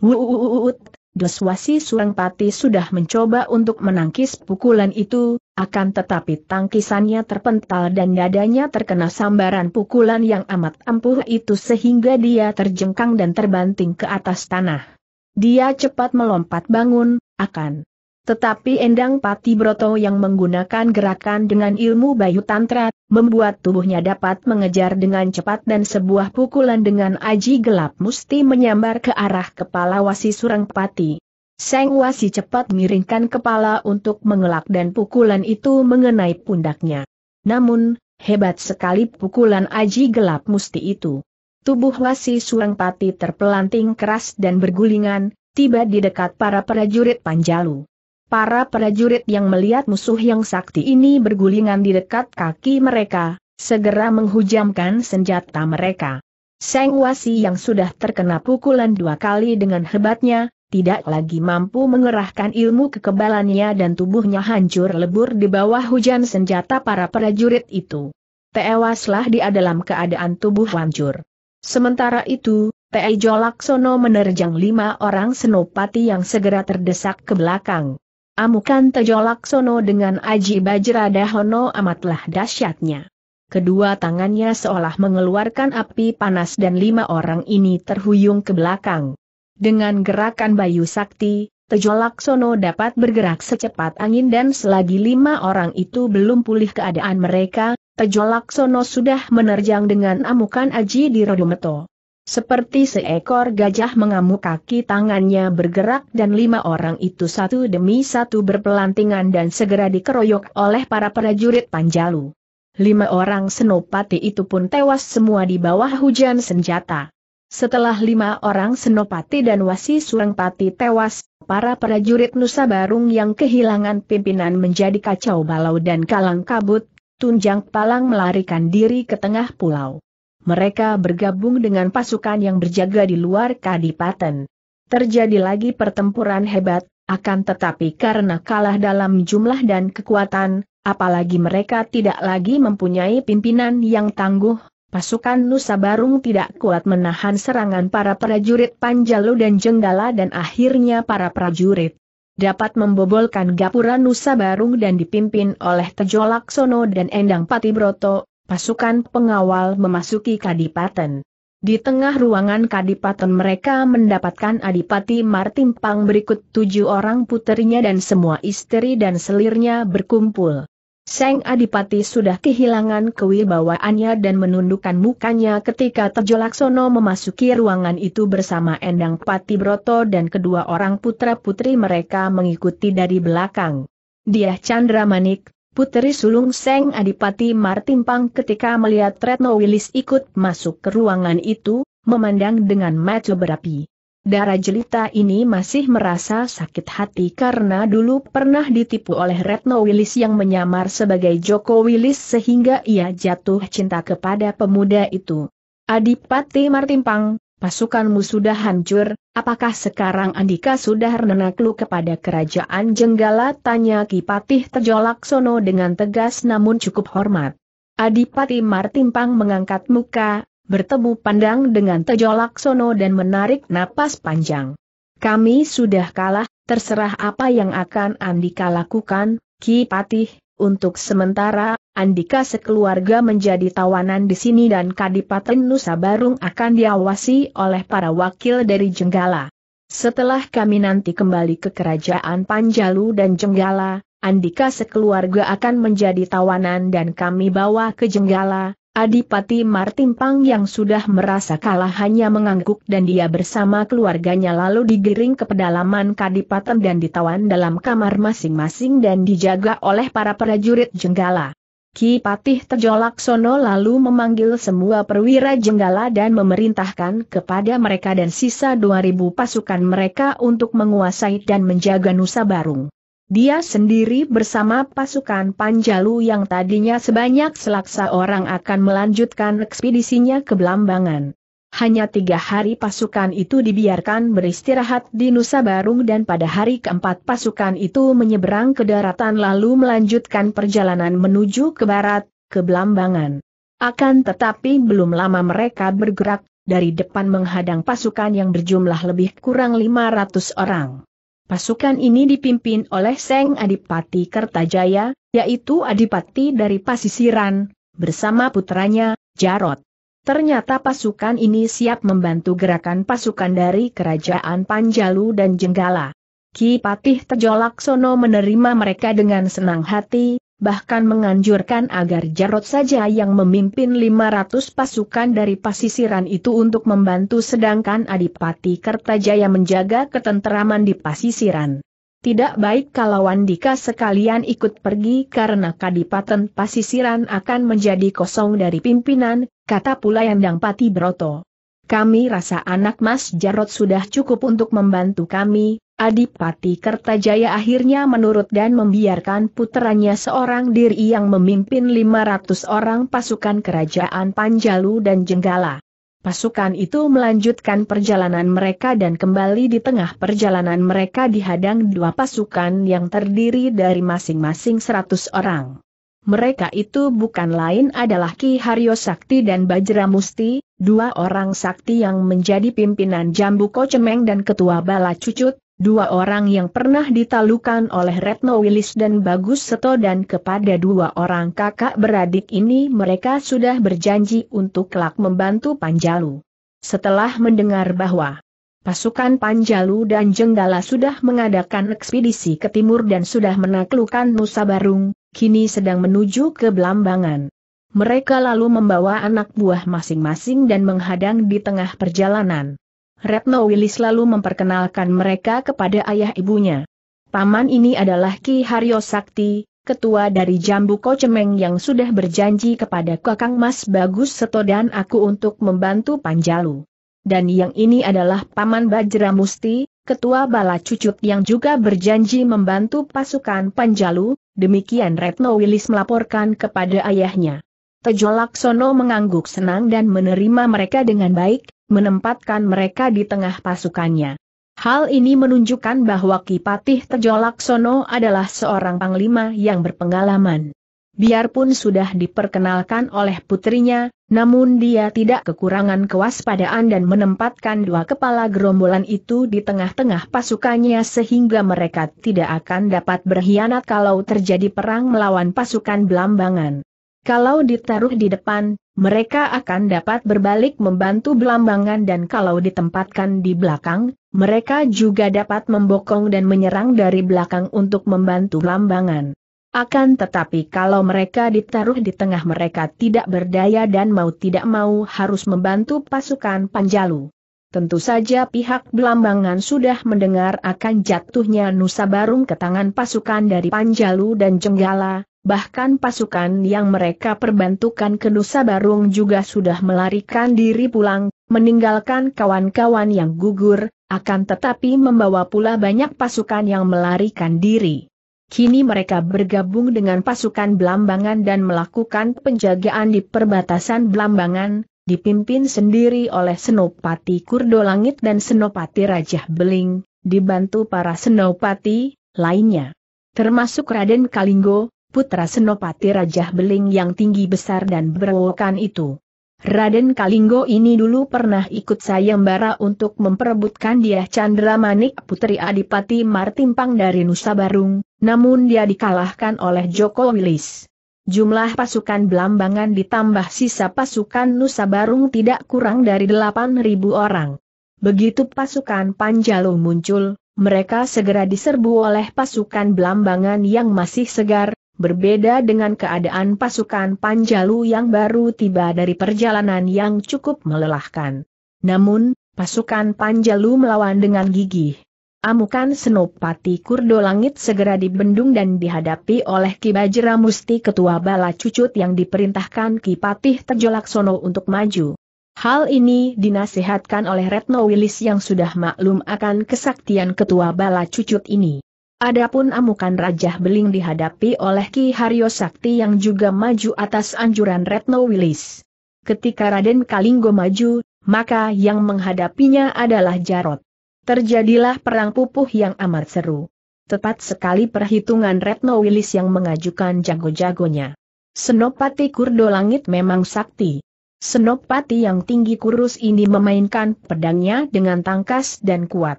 Wuuuut, dos Wasi Surangpati sudah mencoba untuk menangkis pukulan itu, akan tetapi tangkisannya terpental dan dadanya terkena sambaran pukulan yang amat ampuh itu sehingga dia terjengkang dan terbanting ke atas tanah. Dia cepat melompat bangun, akan tetapi Endang Pati Broto yang menggunakan gerakan dengan ilmu Bayu Tantra, membuat tubuhnya dapat mengejar dengan cepat dan sebuah pukulan dengan aji gelap musti menyambar ke arah kepala Wasi Surangpati. Sang Wasi cepat miringkan kepala untuk mengelak dan pukulan itu mengenai pundaknya. Namun, hebat sekali pukulan aji gelap musti itu. Tubuh Wasi Surangpati terpelanting keras dan bergulingan, tiba di dekat para prajurit Panjalu. Para prajurit yang melihat musuh yang sakti ini bergulingan di dekat kaki mereka, segera menghujamkan senjata mereka. Sang Wasi yang sudah terkena pukulan dua kali dengan hebatnya, tidak lagi mampu mengerahkan ilmu kekebalannya dan tubuhnya hancur lebur di bawah hujan senjata para prajurit itu. Tewaslah dia dalam keadaan tubuh hancur. Sementara itu, Tejolaksono menerjang lima orang senopati yang segera terdesak ke belakang. Amukan Tejolaksono dengan aji Bajra Dahono amatlah dahsyatnya. Kedua tangannya seolah mengeluarkan api panas dan lima orang ini terhuyung ke belakang. Dengan gerakan Bayu Sakti, Tejolaksono dapat bergerak secepat angin dan selagi lima orang itu belum pulih keadaan mereka, Tejolaksono sudah menerjang dengan amukan aji di Rodometo. Seperti seekor gajah mengamuk kaki tangannya bergerak dan lima orang itu satu demi satu berpelantingan dan segera dikeroyok oleh para prajurit Panjalu. Lima orang senopati itu pun tewas semua di bawah hujan senjata. Setelah lima orang senopati dan Wasi Surangpati tewas, para prajurit Nusa Barung yang kehilangan pimpinan menjadi kacau balau dan kalang kabut, tunjang palang melarikan diri ke tengah pulau. Mereka bergabung dengan pasukan yang berjaga di luar kadipaten. Terjadi lagi pertempuran hebat, akan tetapi karena kalah dalam jumlah dan kekuatan, apalagi mereka tidak lagi mempunyai pimpinan yang tangguh, pasukan Nusa Barung tidak kuat menahan serangan para prajurit Panjalu dan Jenggala dan akhirnya para prajurit dapat membobolkan gapura Nusa Barung dan dipimpin oleh Tejolaksono dan Endang Pati Broto, pasukan pengawal memasuki kadipaten. Di tengah ruangan kadipaten mereka mendapatkan Adipati Martimpang berikut tujuh orang puterinya dan semua istri dan selirnya berkumpul. Sang Adipati sudah kehilangan kewibawaannya dan menundukkan mukanya ketika Tejolaksono memasuki ruangan itu bersama Endang Pati Broto dan kedua orang putra-putri mereka mengikuti dari belakang. Dyah Chandra Manik, puteri sulung Sang Adipati Martimpang, ketika melihat Retno Wilis ikut masuk ke ruangan itu, memandang dengan mata berapi. Darah jelita ini masih merasa sakit hati karena dulu pernah ditipu oleh Retno Wilis yang menyamar sebagai Joko Wilis sehingga ia jatuh cinta kepada pemuda itu. Adipati Martimpang, pasukanmu sudah hancur, apakah sekarang Andika sudah menakluk kepada kerajaan Jenggala? Tanya Ki Patih Tejolaksono dengan tegas namun cukup hormat. Adipati Martimpang mengangkat muka, bertemu pandang dengan Tejolaksono dan menarik napas panjang. Kami sudah kalah, terserah apa yang akan Andika lakukan, Ki Patih. Untuk sementara, Andika sekeluarga menjadi tawanan di sini dan Kadipaten Nusa Barung akan diawasi oleh para wakil dari Jenggala. Setelah kami nanti kembali ke kerajaan Panjalu dan Jenggala, Andika sekeluarga akan menjadi tawanan dan kami bawa ke Jenggala. Adipati Martimpang yang sudah merasa kalah hanya mengangguk dan dia bersama keluarganya lalu digiring ke pedalaman kadipaten dan ditawan dalam kamar masing-masing dan dijaga oleh para prajurit Jenggala. Ki Patih Tejolaksono lalu memanggil semua perwira Jenggala dan memerintahkan kepada mereka dan sisa dua ribu pasukan mereka untuk menguasai dan menjaga Nusa Barung. Dia sendiri bersama pasukan Panjalu yang tadinya sebanyak selaksa orang akan melanjutkan ekspedisinya ke Blambangan. Hanya tiga hari pasukan itu dibiarkan beristirahat di Nusa Barung dan pada hari keempat pasukan itu menyeberang ke daratan lalu melanjutkan perjalanan menuju ke barat, ke Blambangan. Akan tetapi belum lama mereka bergerak, dari depan menghadang pasukan yang berjumlah lebih kurang lima ratus orang. Pasukan ini dipimpin oleh Seng Adipati Kertajaya, yaitu Adipati dari Pasisiran, bersama putranya, Jarot. Ternyata pasukan ini siap membantu gerakan pasukan dari kerajaan Panjalu dan Jenggala. Ki Patih Tejolaksono menerima mereka dengan senang hati, bahkan menganjurkan agar Jarot saja yang memimpin lima ratus pasukan dari Pasisiran itu untuk membantu sedangkan Adipati Kertajaya menjaga ketenteraman di Pasisiran. Tidak baik kalau Wandika sekalian ikut pergi karena Kadipaten Pasisiran akan menjadi kosong dari pimpinan, kata pula Endang Pati Broto. Kami rasa anak Mas Jarot sudah cukup untuk membantu kami, Adipati Kertajaya akhirnya menurut dan membiarkan putranya seorang diri yang memimpin lima ratus orang pasukan kerajaan Panjalu dan Jenggala. Pasukan itu melanjutkan perjalanan mereka dan kembali di tengah perjalanan mereka dihadang dua pasukan yang terdiri dari masing-masing seratus orang. Mereka itu bukan lain adalah Ki Haryo Sakti dan Bajra Musti, dua orang sakti yang menjadi pimpinan Jambu Kocemeng dan Ketua Bala Cucut, dua orang yang pernah ditalukan oleh Retno Wilis dan Bagus Seto dan kepada dua orang kakak beradik ini mereka sudah berjanji untuk kelak membantu Panjalu. Setelah mendengar bahwa pasukan Panjalu dan Jenggala sudah mengadakan ekspedisi ke timur dan sudah menaklukkan Nusa Barung, kini sedang menuju ke Blambangan. Mereka lalu membawa anak buah masing-masing dan menghadang di tengah perjalanan. Retno Wilis lalu memperkenalkan mereka kepada ayah ibunya. Paman ini adalah Ki Haryo Sakti, ketua dari Jambu Kocemeng yang sudah berjanji kepada Kakang Mas Bagus Seto dan aku untuk membantu Panjalu. Dan yang ini adalah Paman Bajra Musti, ketua Bala Cucut yang juga berjanji membantu pasukan Panjalu, demikian Retno Wilis melaporkan kepada ayahnya. Tejolaksono mengangguk senang dan menerima mereka dengan baik, menempatkan mereka di tengah pasukannya. Hal ini menunjukkan bahwa Ki Patih Tejolaksono adalah seorang panglima yang berpengalaman. Biarpun sudah diperkenalkan oleh putrinya, namun dia tidak kekurangan kewaspadaan dan menempatkan dua kepala gerombolan itu di tengah-tengah pasukannya sehingga mereka tidak akan dapat berkhianat kalau terjadi perang melawan pasukan Blambangan. Kalau ditaruh di depan, mereka akan dapat berbalik membantu Blambangan dan kalau ditempatkan di belakang, mereka juga dapat membokong dan menyerang dari belakang untuk membantu Blambangan. Akan tetapi kalau mereka ditaruh di tengah mereka tidak berdaya dan mau tidak mau harus membantu pasukan Panjalu. Tentu saja pihak Blambangan sudah mendengar akan jatuhnya Nusa Barung ke tangan pasukan dari Panjalu dan Jenggala. Bahkan pasukan yang mereka perbantukan ke Nusa Barung juga sudah melarikan diri pulang, meninggalkan kawan-kawan yang gugur, akan tetapi membawa pula banyak pasukan yang melarikan diri. Kini mereka bergabung dengan pasukan Blambangan dan melakukan penjagaan di perbatasan Blambangan, dipimpin sendiri oleh Senopati Kurdo Langit dan Senopati Raja Beling, dibantu para senopati lainnya, termasuk Raden Kalinggo, putra Senopati Raja Beling yang tinggi besar dan berewokan itu. Raden Kalinggo ini dulu pernah ikut sayembara untuk memperebutkan Dyah Chandra Manik putri Adipati Martimpang dari Nusa Barung, namun dia dikalahkan oleh Joko Wilis. Jumlah pasukan Blambangan ditambah sisa pasukan Nusa Barung tidak kurang dari delapan ribu orang. Begitu pasukan Panjalu muncul, mereka segera diserbu oleh pasukan Blambangan yang masih segar, berbeda dengan keadaan pasukan Panjalu yang baru tiba dari perjalanan yang cukup melelahkan. Namun, pasukan Panjalu melawan dengan gigih. Amukan Senopati Kurdo Langit segera dibendung dan dihadapi oleh Ki Bajra Musti ketua Bala Cucut yang diperintahkan Ki Patih Tejolaksono untuk maju. Hal ini dinasihatkan oleh Retno Wilis yang sudah maklum akan kesaktian ketua Bala Cucut ini. Adapun amukan Raja Beling dihadapi oleh Ki Haryo Sakti yang juga maju atas anjuran Retno Wilis. Ketika Raden Kalinggo maju, maka yang menghadapinya adalah Jarot. Terjadilah perang pupuh yang amat seru. Tepat sekali perhitungan Retno Wilis yang mengajukan jago-jagonya. Senopati Kurdo Langit memang sakti. Senopati yang tinggi kurus ini memainkan pedangnya dengan tangkas dan kuat.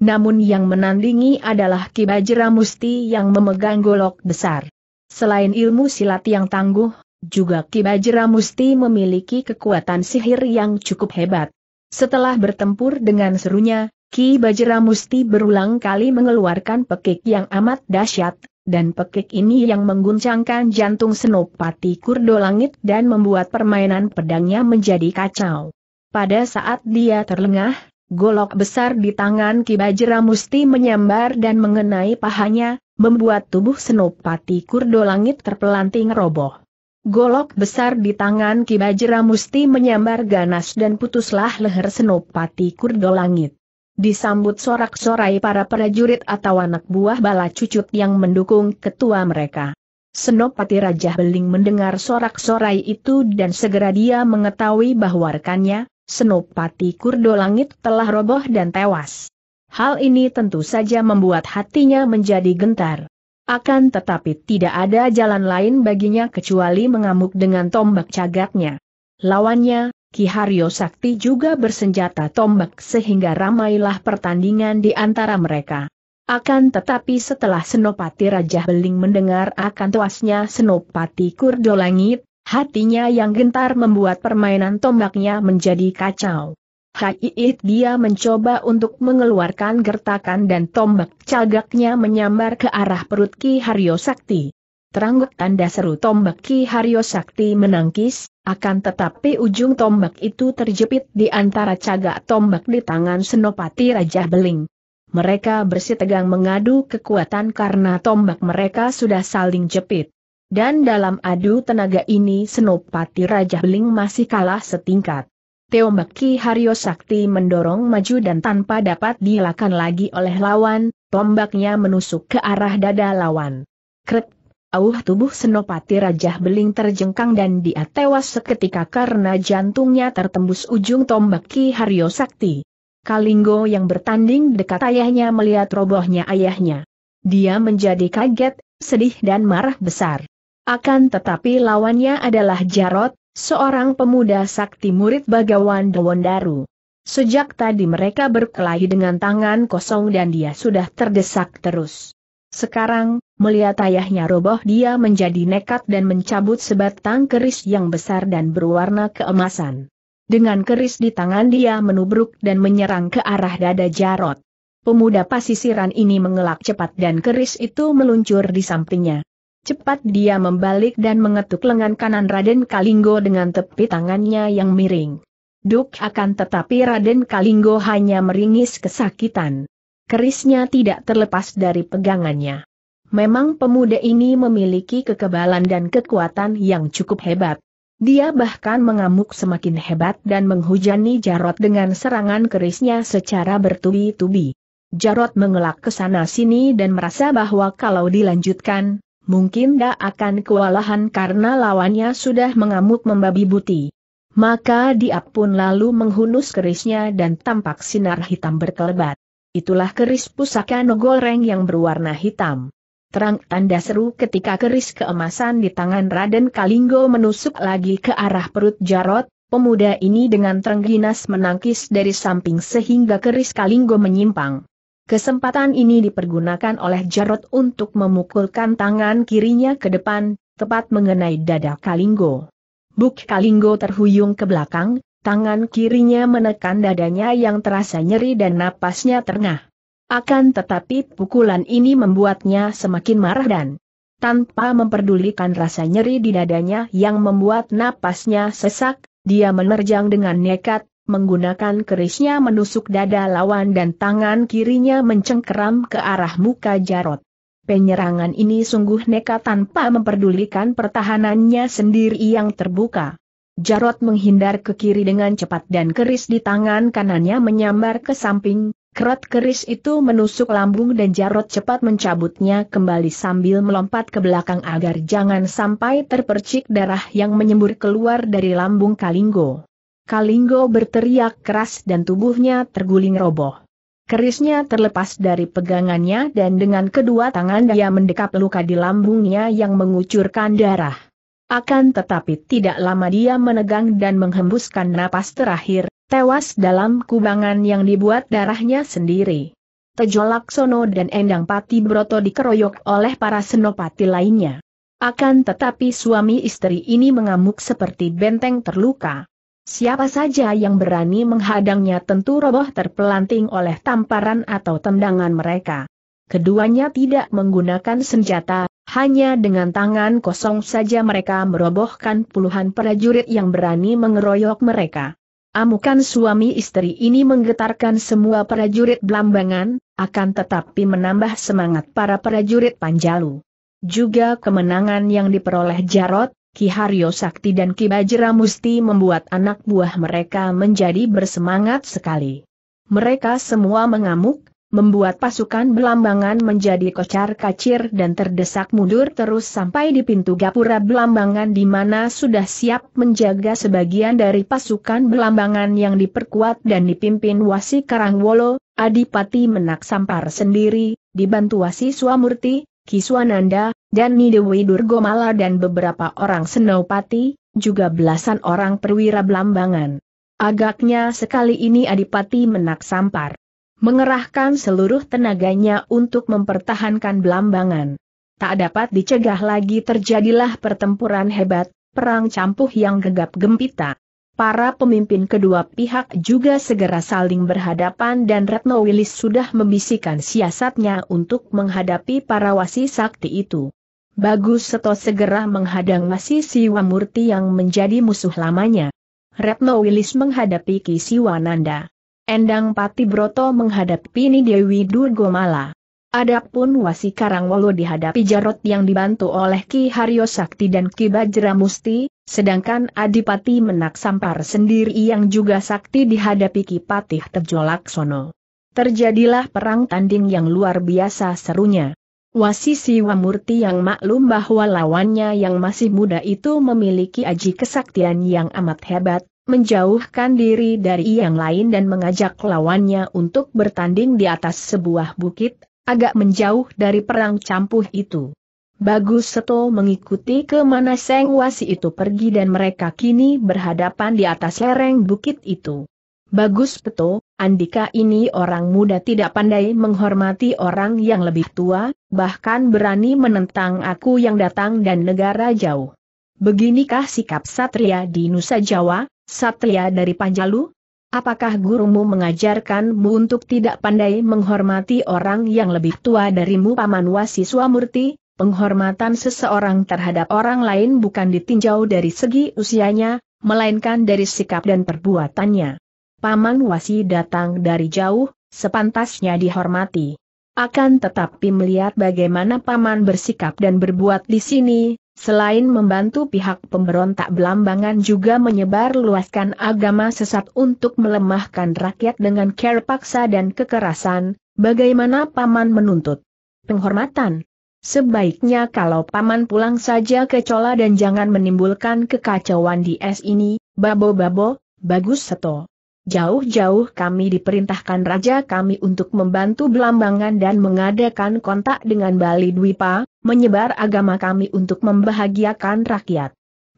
Namun yang menandingi adalah Ki Bajra Musti yang memegang golok besar. Selain ilmu silat yang tangguh, juga Ki Bajra Musti memiliki kekuatan sihir yang cukup hebat. Setelah bertempur dengan serunya, Ki Bajra Musti berulang kali mengeluarkan pekik yang amat dahsyat, dan pekik ini yang mengguncangkan jantung Senopati Kurdo Langit dan membuat permainan pedangnya menjadi kacau. Pada saat dia terlengah, golok besar di tangan Ki Bajra Musti menyambar dan mengenai pahanya, membuat tubuh Senopati Kurdo Langit terpelanting roboh. Golok besar di tangan Ki Bajra Musti menyambar ganas dan putuslah leher Senopati Kurdo Langit. Disambut sorak-sorai para prajurit atau anak buah bala cucut yang mendukung ketua mereka. Senopati Raja Beling mendengar sorak-sorai itu dan segera dia mengetahui bahwa rekannya, Senopati Kurdo Langit, telah roboh dan tewas. Hal ini tentu saja membuat hatinya menjadi gentar. Akan tetapi tidak ada jalan lain baginya kecuali mengamuk dengan tombak cagaknya. Lawannya, Ki Haryo Sakti juga bersenjata tombak sehingga ramailah pertandingan di antara mereka. Akan tetapi setelah Senopati Raja Beling mendengar akan tuasnya Senopati Kurdo Langit, hatinya yang gentar membuat permainan tombaknya menjadi kacau. Haiit dia mencoba untuk mengeluarkan gertakan dan tombak cagaknya menyambar ke arah perut Ki Haryo Sakti. Terangguk tanda seru tombak Ki Haryo Sakti menangkis, akan tetapi ujung tombak itu terjepit di antara cagak tombak di tangan Senopati Raja Beling. Mereka bersitegang mengadu kekuatan karena tombak mereka sudah saling jepit. Dan dalam adu tenaga ini Senopati Raja Beling masih kalah setingkat. Tombak Ki Haryo Sakti mendorong maju dan tanpa dapat dielakkan lagi oleh lawan, tombaknya menusuk ke arah dada lawan. Krek. Auh, tubuh Senopati Raja Beling terjengkang dan dia tewas seketika karena jantungnya tertembus ujung tombak Ki Haryo Sakti. Kalinggo yang bertanding dekat ayahnya melihat robohnya ayahnya. Dia menjadi kaget, sedih dan marah besar. Akan tetapi lawannya adalah Jarot, seorang pemuda sakti murid Bagawan Dewandaru. Sejak tadi mereka berkelahi dengan tangan kosong dan dia sudah terdesak terus. Sekarang, melihat ayahnya roboh dia menjadi nekat dan mencabut sebatang keris yang besar dan berwarna keemasan. Dengan keris di tangan dia menubruk dan menyerang ke arah dada Jarot. Pemuda pasisiran ini mengelak cepat dan keris itu meluncur di sampingnya. Cepat dia membalik dan mengetuk lengan kanan Raden Kalinggo dengan tepi tangannya yang miring. Duk, akan tetapi Raden Kalinggo hanya meringis kesakitan. Kerisnya tidak terlepas dari pegangannya. Memang pemuda ini memiliki kekebalan dan kekuatan yang cukup hebat. Dia bahkan mengamuk semakin hebat dan menghujani Jarot dengan serangan kerisnya secara bertubi-tubi. Jarot mengelak ke sana-sini dan merasa bahwa kalau dilanjutkan, mungkin dia akan kewalahan karena lawannya sudah mengamuk membabi buta. Maka dia pun lalu menghunus kerisnya dan tampak sinar hitam berkelebat. Itulah keris pusaka Nogoreng yang berwarna hitam. Terang tanda seru ketika keris keemasan di tangan Raden Kalinggo menusuk lagi ke arah perut Jarot, pemuda ini dengan terengginas menangkis dari samping sehingga keris Kalinggo menyimpang. Kesempatan ini dipergunakan oleh Jarot untuk memukulkan tangan kirinya ke depan, tepat mengenai dada Kalinggo. Buk, Kalinggo terhuyung ke belakang. Tangan kirinya menekan dadanya yang terasa nyeri dan napasnya terengah. Akan tetapi pukulan ini membuatnya semakin marah dan tanpa memperdulikan rasa nyeri di dadanya yang membuat napasnya sesak, dia menerjang dengan nekat, menggunakan kerisnya menusuk dada lawan dan tangan kirinya mencengkeram ke arah muka Jarot. Penyerangan ini sungguh nekat tanpa memperdulikan pertahanannya sendiri yang terbuka. Jarot menghindar ke kiri dengan cepat dan keris di tangan kanannya menyambar ke samping, keret keris itu menusuk lambung dan Jarot cepat mencabutnya kembali sambil melompat ke belakang agar jangan sampai terpercik darah yang menyembur keluar dari lambung Kalinggo. Kalinggo berteriak keras dan tubuhnya terguling roboh. Kerisnya terlepas dari pegangannya dan dengan kedua tangan dia mendekap luka di lambungnya yang mengucurkan darah. Akan tetapi tidak lama dia menegang dan menghembuskan napas terakhir, tewas dalam kubangan yang dibuat darahnya sendiri. Tejolaksono dan Endang Pati Broto dikeroyok oleh para senopati lainnya. Akan tetapi suami istri ini mengamuk seperti benteng terluka. Siapa saja yang berani menghadangnya tentu roboh terpelanting oleh tamparan atau tendangan mereka. Keduanya tidak menggunakan senjata, hanya dengan tangan kosong saja mereka merobohkan puluhan prajurit yang berani mengeroyok mereka. Amukan suami istri ini menggetarkan semua prajurit Blambangan, akan tetapi menambah semangat para prajurit Panjalu. Juga kemenangan yang diperoleh Jarot, Ki Haryo Sakti dan Ki Bajra Musti membuat anak buah mereka menjadi bersemangat sekali. Mereka semua mengamuk, membuat pasukan Blambangan menjadi kocar-kacir dan terdesak mundur terus sampai di pintu gapura Blambangan di mana sudah siap menjaga sebagian dari pasukan Blambangan yang diperkuat dan dipimpin Wasi Karangwolo, Adipati Menak Sampar sendiri, dibantu Wasi Siwamurti, Ki Siwa Nanda, dan Nidewi Durgomala dan beberapa orang senopati, juga belasan orang perwira Blambangan. Agaknya sekali ini Adipati Menak Sampar mengerahkan seluruh tenaganya untuk mempertahankan Blambangan. Tak dapat dicegah lagi terjadilah pertempuran hebat, perang campuh yang gegap gempita. Para pemimpin kedua pihak juga segera saling berhadapan dan Retno Wilis sudah membisikkan siasatnya untuk menghadapi para wasi sakti itu. Bagus Seto segera menghadang Wasi Siwamurti yang menjadi musuh lamanya. Retno Wilis menghadapi Ki Siwa Nanda. Endang Pati Broto menghadapi Nidewi Durgomala. Adapun Wasi Karangwolo dihadapi Jarot yang dibantu oleh Ki Haryo Sakti dan Ki Bajra Musti, sedangkan Adipati Menak Sampar sendiri yang juga sakti dihadapi Ki Patih Tejolaksono. Terjadilah perang tanding yang luar biasa serunya. Wasi Siwamurti yang maklum bahwa lawannya yang masih muda itu memiliki aji kesaktian yang amat hebat, menjauhkan diri dari yang lain dan mengajak lawannya untuk bertanding di atas sebuah bukit, agak menjauh dari perang campuh itu. Bagus Seto mengikuti kemana sang wasi itu pergi dan mereka kini berhadapan di atas lereng bukit itu. Bagus Seto, andika ini orang muda tidak pandai menghormati orang yang lebih tua, bahkan berani menentang aku yang datang dan negara jauh. Beginikah sikap satria di Nusa Jawa? Satria dari Panjalu? Apakah gurumu mengajarkanmu untuk tidak pandai menghormati orang yang lebih tua darimu? Paman Wasi Siwamurti, penghormatan seseorang terhadap orang lain bukan ditinjau dari segi usianya, melainkan dari sikap dan perbuatannya. Paman Wasi datang dari jauh, sepantasnya dihormati. Akan tetapi melihat bagaimana Paman bersikap dan berbuat di sini, selain membantu pihak pemberontak Blambangan juga menyebar luaskan agama sesat untuk melemahkan rakyat dengan cara paksa dan kekerasan, bagaimana Paman menuntut penghormatan? Sebaiknya kalau Paman pulang saja ke Chola dan jangan menimbulkan kekacauan di es ini, babo-babo, Bagus Seto. Jauh-jauh kami diperintahkan raja kami untuk membantu Blambangan dan mengadakan kontak dengan Bali Dwipa, menyebar agama kami untuk membahagiakan rakyat.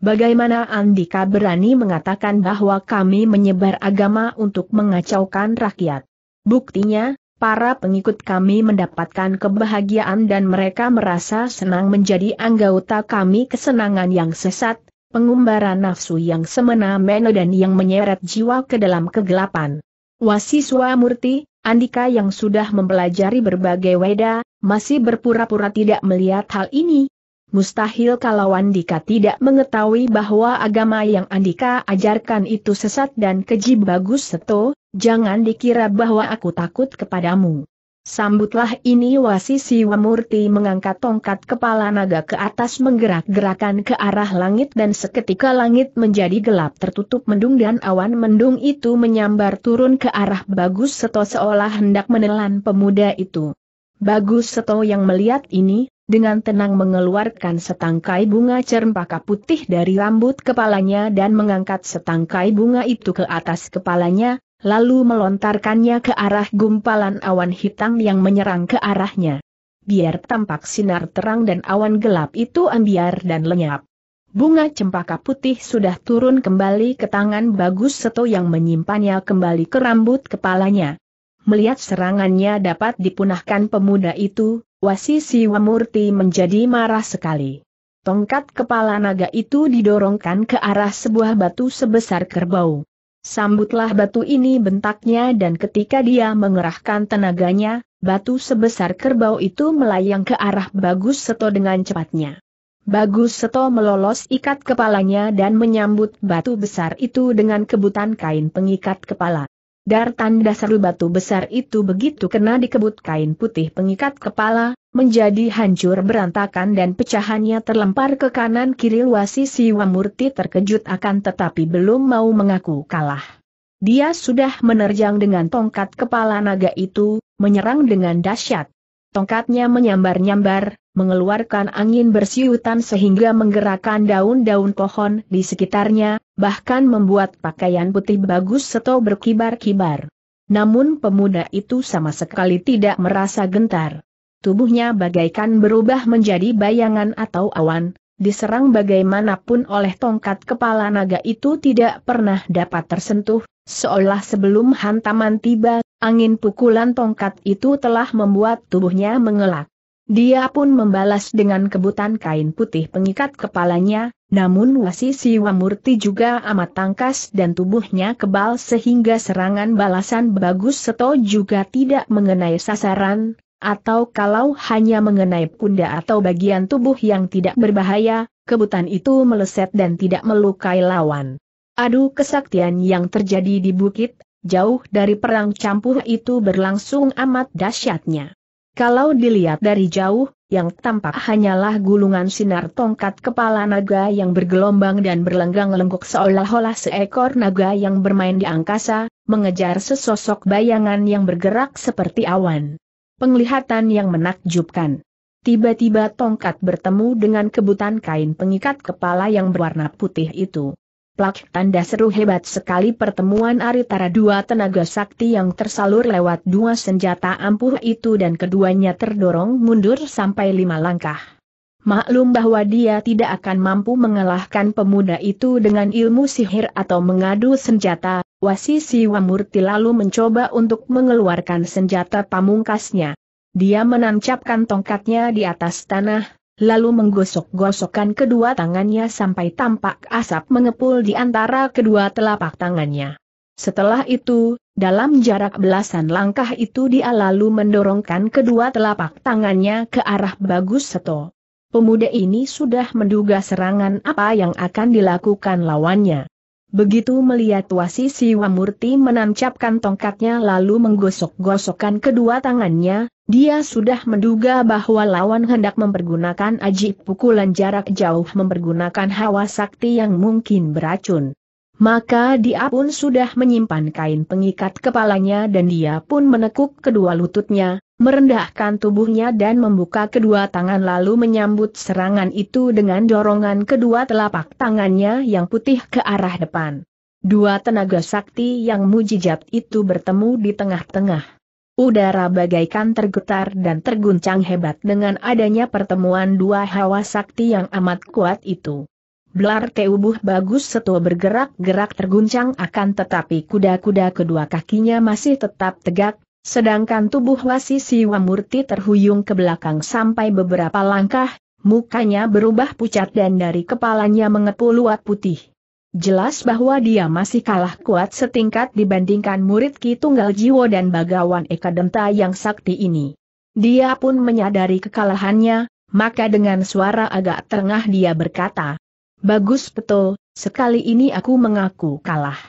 Bagaimana andika berani mengatakan bahwa kami menyebar agama untuk mengacaukan rakyat? Buktinya, para pengikut kami mendapatkan kebahagiaan dan mereka merasa senang menjadi anggota kami. Kesenangan yang sesat, pengumbaran nafsu yang semena-mena dan yang menyeret jiwa ke dalam kegelapan. Wasi Siwamurti, andika yang sudah mempelajari berbagai weda, masih berpura-pura tidak melihat hal ini. Mustahil kalau andika tidak mengetahui bahwa agama yang andika ajarkan itu sesat dan keji. Bagus Seto, jangan dikira bahwa aku takut kepadamu. Sambutlah ini. Wasi Siwamurti mengangkat tongkat kepala naga ke atas menggerak-gerakan ke arah langit dan seketika langit menjadi gelap tertutup mendung dan awan mendung itu menyambar turun ke arah Bagus Seto seolah hendak menelan pemuda itu. Bagus Seto yang melihat ini, dengan tenang mengeluarkan setangkai bunga cerempaka putih dari rambut kepalanya dan mengangkat setangkai bunga itu ke atas kepalanya, lalu melontarkannya ke arah gumpalan awan hitam yang menyerang ke arahnya. Biar tampak sinar terang dan awan gelap itu ambiar dan lenyap. Bunga cempaka putih sudah turun kembali ke tangan Bagus Seto yang menyimpannya kembali ke rambut kepalanya. Melihat serangannya dapat dipunahkan pemuda itu, Wasi Siwamurti menjadi marah sekali. Tongkat kepala naga itu didorongkan ke arah sebuah batu sebesar kerbau. Sambutlah batu ini bentaknya, dan ketika dia mengerahkan tenaganya, batu sebesar kerbau itu melayang ke arah Bagus Seto dengan cepatnya. Bagus Seto melolos ikat kepalanya dan menyambut batu besar itu dengan kebutan kain pengikat kepala. Daratan dasar batu besar itu begitu kena dikebut kain putih pengikat kepala, menjadi hancur berantakan dan pecahannya terlempar ke kanan kiri. Wasi Siwamurti terkejut akan tetapi belum mau mengaku kalah. Dia sudah menerjang dengan tongkat kepala naga itu, menyerang dengan dahsyat. Tongkatnya menyambar-nyambar, mengeluarkan angin bersiutan sehingga menggerakkan daun-daun pohon di sekitarnya, bahkan membuat pakaian putih Bagus Seto berkibar-kibar. Namun pemuda itu sama sekali tidak merasa gentar. Tubuhnya bagaikan berubah menjadi bayangan atau awan, diserang bagaimanapun oleh tongkat kepala naga itu tidak pernah dapat tersentuh, seolah sebelum hantaman tiba, angin pukulan tongkat itu telah membuat tubuhnya mengelak. Dia pun membalas dengan kebutan kain putih pengikat kepalanya, namun Wasi Siwamurti juga amat tangkas dan tubuhnya kebal sehingga serangan balasan Bagus Seto juga tidak mengenai sasaran, atau kalau hanya mengenai pundak atau bagian tubuh yang tidak berbahaya, kebutan itu meleset dan tidak melukai lawan. Adu kesaktian yang terjadi di bukit, jauh dari perang campur itu berlangsung amat dahsyatnya. Kalau dilihat dari jauh, yang tampak hanyalah gulungan sinar tongkat kepala naga yang bergelombang dan berlenggak-lenggok seolah-olah seekor naga yang bermain di angkasa, mengejar sesosok bayangan yang bergerak seperti awan. Penglihatan yang menakjubkan. Tiba-tiba tongkat bertemu dengan kebutan kain pengikat kepala yang berwarna putih itu. Plak, tanda seru hebat sekali pertemuan antara dua tenaga sakti yang tersalur lewat dua senjata ampuh itu dan keduanya terdorong mundur sampai lima langkah. Maklum bahwa dia tidak akan mampu mengalahkan pemuda itu dengan ilmu sihir atau mengadu senjata, Wasi Siwamurti lalu mencoba untuk mengeluarkan senjata pamungkasnya. Dia menancapkan tongkatnya di atas tanah, lalu menggosok-gosokkan kedua tangannya sampai tampak asap mengepul di antara kedua telapak tangannya. Setelah itu, dalam jarak belasan langkah itu dia lalu mendorongkan kedua telapak tangannya ke arah Bagus Seto. Pemuda ini sudah menduga serangan apa yang akan dilakukan lawannya. Begitu melihat Wasi Siwamurti menancapkan tongkatnya lalu menggosok-gosokkan kedua tangannya, dia sudah menduga bahwa lawan hendak mempergunakan aji pukulan jarak jauh mempergunakan hawa sakti yang mungkin beracun. Maka dia pun sudah menyimpan kain pengikat kepalanya dan dia pun menekuk kedua lututnya, merendahkan tubuhnya dan membuka kedua tangan lalu menyambut serangan itu dengan dorongan kedua telapak tangannya yang putih ke arah depan. Dua tenaga sakti yang mujijat itu bertemu di tengah-tengah. Udara bagaikan tergetar dan terguncang hebat dengan adanya pertemuan dua hawa sakti yang amat kuat itu. Belar tubuh Bagus Seto bergerak-gerak terguncang akan tetapi kuda-kuda kedua kakinya masih tetap tegak, sedangkan tubuh Wasi Siwamurti terhuyung ke belakang sampai beberapa langkah, mukanya berubah pucat dan dari kepalanya mengepul luap putih. Jelas bahwa dia masih kalah kuat setingkat dibandingkan murid Ki Tunggal Jiwo dan Bagawan Eka Denta yang sakti ini. Dia pun menyadari kekalahannya, maka dengan suara agak terengah dia berkata, "Bagus Seto, sekali ini aku mengaku kalah.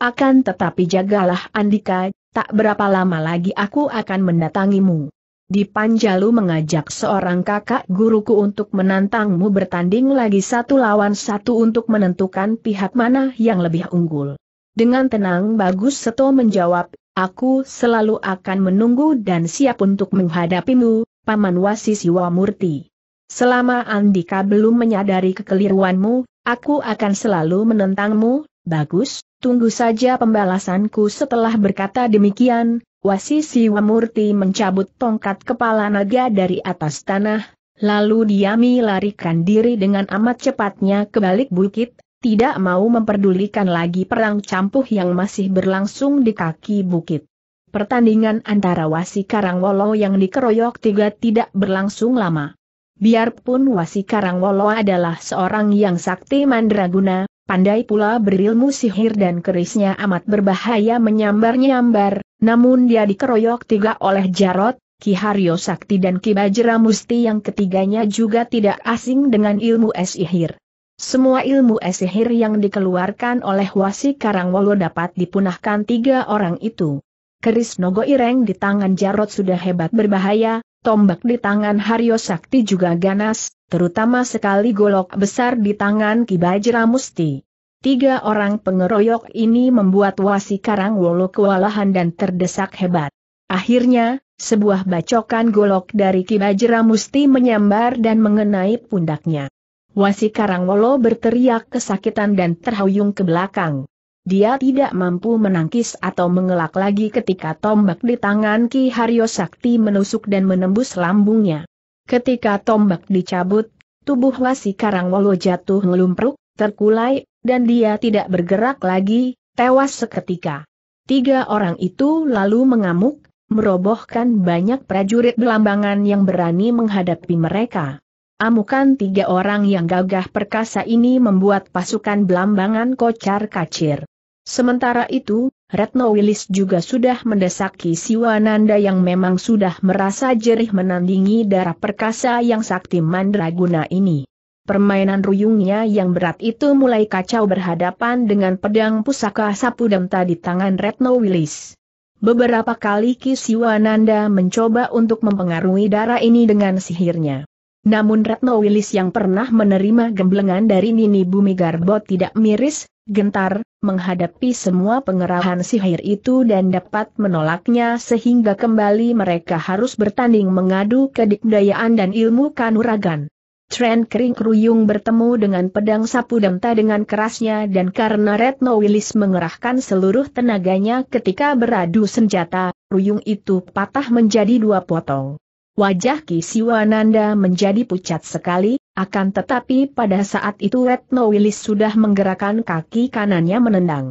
Akan tetapi jagalah Andika, tak berapa lama lagi aku akan mendatangimu. Di Panjalu mengajak seorang kakak guruku untuk menantangmu bertanding lagi satu lawan satu untuk menentukan pihak mana yang lebih unggul." Dengan tenang Bagus Seto menjawab, "Aku selalu akan menunggu dan siap untuk menghadapimu, Paman Wasi Siwamurti." Selama Andika belum menyadari kekeliruanmu, aku akan selalu menentangmu. Bagus, tunggu saja pembalasanku." Setelah berkata demikian, Wasi Siwamurti mencabut tongkat kepala naga dari atas tanah, lalu dia melarikan diri dengan amat cepatnya ke balik bukit, tidak mau memperdulikan lagi perang campuh yang masih berlangsung di kaki bukit. Pertandingan antara Wasi Karangwolo yang dikeroyok tiga tidak berlangsung lama. Biarpun Wasi Karangwolo adalah seorang yang sakti mandraguna, pandai pula berilmu sihir dan kerisnya amat berbahaya menyambar-nyambar, namun dia dikeroyok tiga oleh Jarot, Ki Haryo Sakti dan Ki Bajra Musti yang ketiganya juga tidak asing dengan ilmu sihir. Semua ilmu sihir yang dikeluarkan oleh Wasi Karangwolo dapat dipunahkan tiga orang itu. Keris Nogo Ireng di tangan Jarot sudah hebat berbahaya, tombak di tangan Haryo Sakti juga ganas, terutama sekali golok besar di tangan Ki Bajra Musti. Tiga orang pengeroyok ini membuat Wasi Karangwolo kewalahan dan terdesak hebat. Akhirnya, sebuah bacokan golok dari Ki Bajra Musti menyambar dan mengenai pundaknya. Wasi Karangwolo berteriak kesakitan dan terhuyung ke belakang. Dia tidak mampu menangkis atau mengelak lagi ketika tombak di tangan Ki Haryo Sakti menusuk dan menembus lambungnya. Ketika tombak dicabut, tubuh Wasi Karangwolo jatuh ngelumpruk, terkulai, dan dia tidak bergerak lagi, tewas seketika. Tiga orang itu lalu mengamuk, merobohkan banyak prajurit Blambangan yang berani menghadapi mereka. Amukan tiga orang yang gagah perkasa ini membuat pasukan Blambangan kocar-kacir. Sementara itu, Retno Wilis juga sudah mendesak Ki Siwa Nanda yang memang sudah merasa jerih menandingi darah perkasa yang sakti mandraguna ini. Permainan ruyungnya yang berat itu mulai kacau berhadapan dengan pedang pusaka sapu demta di tangan Retno Wilis. Beberapa kali Ki Siwa Nanda mencoba untuk mempengaruhi darah ini dengan sihirnya. Namun Retno Wilis yang pernah menerima gemblengan dari Nini Bumi Garbo tidak miris, gentar, menghadapi semua pengerahan sihir itu dan dapat menolaknya sehingga kembali mereka harus bertanding mengadu kedikdayaan dan ilmu kanuragan. Tren kering keruyung bertemu dengan pedang sapu demta dengan kerasnya dan karena Retno Wilis mengerahkan seluruh tenaganya ketika beradu senjata, ruyung itu patah menjadi dua potong. Wajah Ki Siwa Nanda menjadi pucat sekali, akan tetapi pada saat itu Retno Wilis sudah menggerakkan kaki kanannya menendang.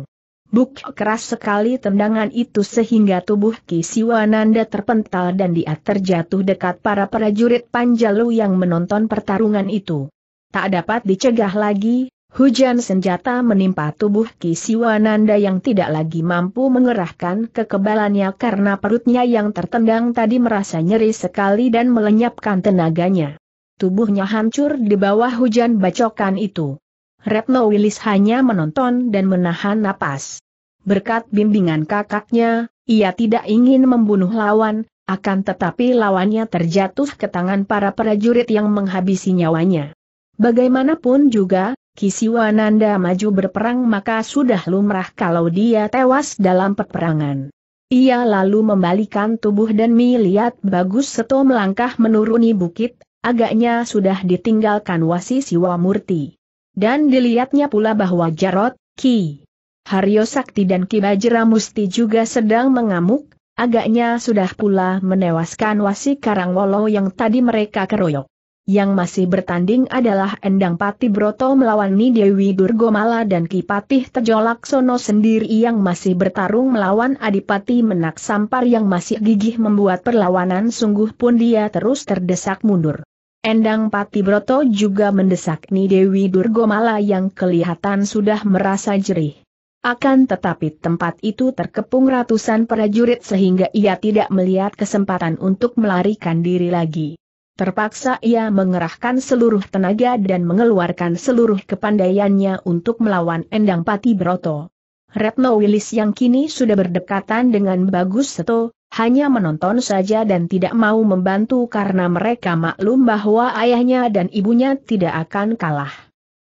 Buk, keras sekali tendangan itu sehingga tubuh Ki Siwa Nanda terpental dan dia terjatuh dekat para prajurit Panjalu yang menonton pertarungan itu. Tak dapat dicegah lagi, hujan senjata menimpa tubuh Ki Siwa Nanda yang tidak lagi mampu mengerahkan kekebalannya karena perutnya yang tertendang tadi merasa nyeri sekali dan melenyapkan tenaganya. Tubuhnya hancur di bawah hujan bacokan itu. Retno Wilis hanya menonton dan menahan napas. Berkat bimbingan kakaknya, ia tidak ingin membunuh lawan, akan tetapi lawannya terjatuh ke tangan para prajurit yang menghabisi nyawanya. Bagaimanapun juga, Ki Siwa Nanda maju berperang maka sudah lumrah kalau dia tewas dalam peperangan. Ia lalu membalikan tubuh dan melihat Bagus Seto melangkah menuruni bukit, agaknya sudah ditinggalkan Wasi Siwamurti. Dan dilihatnya pula bahwa Jarot, Ki Haryo Sakti dan Ki Bajra Musti juga sedang mengamuk, agaknya sudah pula menewaskan Wasi Karangwolo yang tadi mereka keroyok. Yang masih bertanding adalah Endang Pati Broto melawan Nidewi Durgomala dan Ki Patih Tejolaksono sendiri yang masih bertarung melawan Adipati Menak Sampar yang masih gigih membuat perlawanan sungguh pun dia terus terdesak mundur. Endang Pati Broto juga mendesak Nidewi Durgomala yang kelihatan sudah merasa jerih. Akan tetapi tempat itu terkepung ratusan prajurit sehingga ia tidak melihat kesempatan untuk melarikan diri lagi. Terpaksa ia mengerahkan seluruh tenaga dan mengeluarkan seluruh kepandaiannya untuk melawan Endang Pati Broto. Retno Wilis yang kini sudah berdekatan dengan Bagus Seto, hanya menonton saja dan tidak mau membantu karena mereka maklum bahwa ayahnya dan ibunya tidak akan kalah.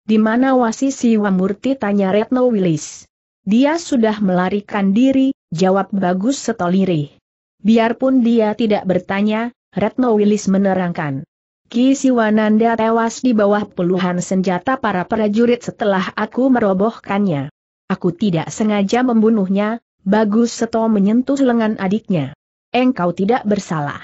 "Di mana Wasi Siwamurti?" tanya Retno Wilis. "Dia sudah melarikan diri," jawab Bagus Seto lirih. Biarpun dia tidak bertanya, Retno Wilis menerangkan. Ki Siwa Nanda tewas di bawah puluhan senjata para prajurit setelah aku merobohkannya. Aku tidak sengaja membunuhnya, Bagus Seto menyentuh lengan adiknya. Engkau tidak bersalah.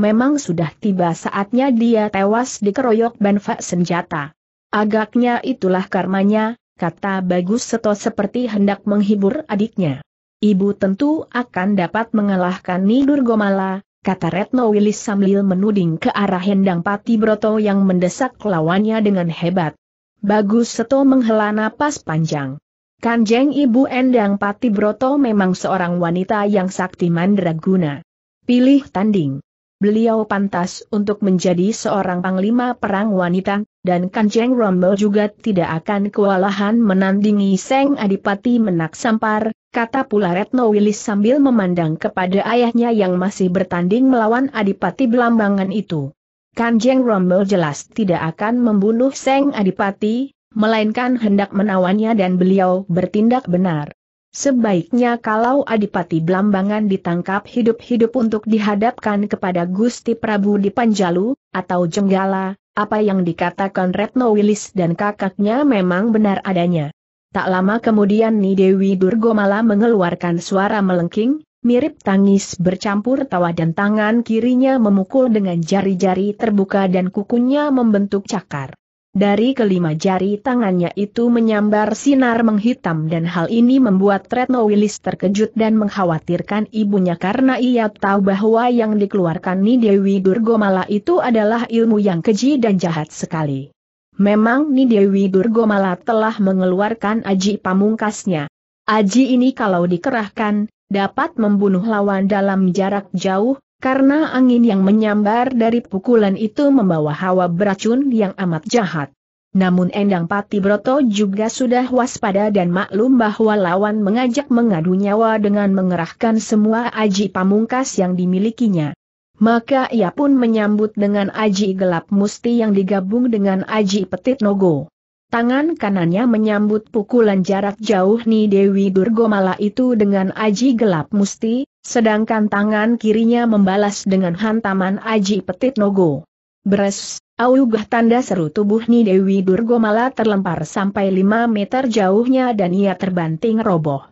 Memang sudah tiba saatnya dia tewas dikeroyok banfak senjata. Agaknya itulah karmanya, kata Bagus Seto seperti hendak menghibur adiknya. Ibu tentu akan dapat mengalahkan Nidurgomala, kata Retno Wilis sambil menuding ke arah Endang Pati Broto yang mendesak lawannya dengan hebat. Bagus Seto menghela napas panjang. Kanjeng Ibu, Endang Pati Broto memang seorang wanita yang sakti mandraguna. Pilih tanding. Beliau pantas untuk menjadi seorang panglima perang wanita, dan Kanjeng Rommel juga tidak akan kewalahan menandingi Seng Adipati Menak Sampar, kata pula Retno Wilis sambil memandang kepada ayahnya yang masih bertanding melawan Adipati Blambangan itu. Kanjeng Rommel jelas tidak akan membunuh Seng Adipati, melainkan hendak menawannya dan beliau bertindak benar. Sebaiknya kalau Adipati Blambangan ditangkap hidup-hidup untuk dihadapkan kepada Gusti Prabu di Panjalu, atau Jenggala, apa yang dikatakan Retno Wilis dan kakaknya memang benar adanya. Tak lama kemudian Nidewi Durgomala mengeluarkan suara melengking, mirip tangis bercampur tawa dan tangan kirinya memukul dengan jari-jari terbuka dan kukunya membentuk cakar. Dari kelima jari tangannya itu menyambar sinar menghitam dan hal ini membuat Retno Wilis terkejut dan mengkhawatirkan ibunya karena ia tahu bahwa yang dikeluarkan Nidewi Durgomala itu adalah ilmu yang keji dan jahat sekali. Memang Nidewi Durgomala telah mengeluarkan aji pamungkasnya. Aji ini kalau dikerahkan, dapat membunuh lawan dalam jarak jauh, karena angin yang menyambar dari pukulan itu membawa hawa beracun yang amat jahat. Namun Endang Pati Broto juga sudah waspada dan maklum bahwa lawan mengajak mengadu nyawa dengan mengerahkan semua aji pamungkas yang dimilikinya. Maka ia pun menyambut dengan aji gelap musti yang digabung dengan aji petit nogo. Tangan kanannya menyambut pukulan jarak jauh Nidewi Durgomala itu dengan aji gelap musti, sedangkan tangan kirinya membalas dengan hantaman aji petit nogo. Bres, augah tanda seru tubuh Nidewi Durgomala terlempar sampai lima meter jauhnya dan ia terbanting roboh.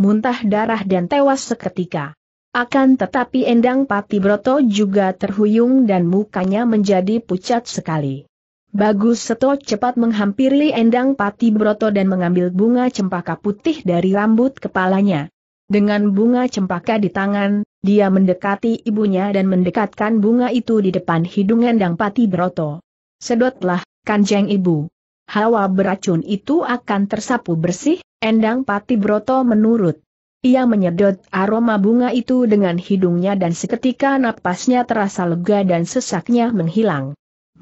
Muntah darah dan tewas seketika. Akan tetapi Endang Pati Broto juga terhuyung dan mukanya menjadi pucat sekali. Bagus Seto cepat menghampiri Endang Pati Broto dan mengambil bunga cempaka putih dari rambut kepalanya. Dengan bunga cempaka di tangan, dia mendekati ibunya dan mendekatkan bunga itu di depan hidung Endang Pati Broto. Sedotlah, Kanjeng Ibu. Hawa beracun itu akan tersapu bersih, Endang Pati Broto menurut. Ia menyedot aroma bunga itu dengan hidungnya dan seketika napasnya terasa lega dan sesaknya menghilang.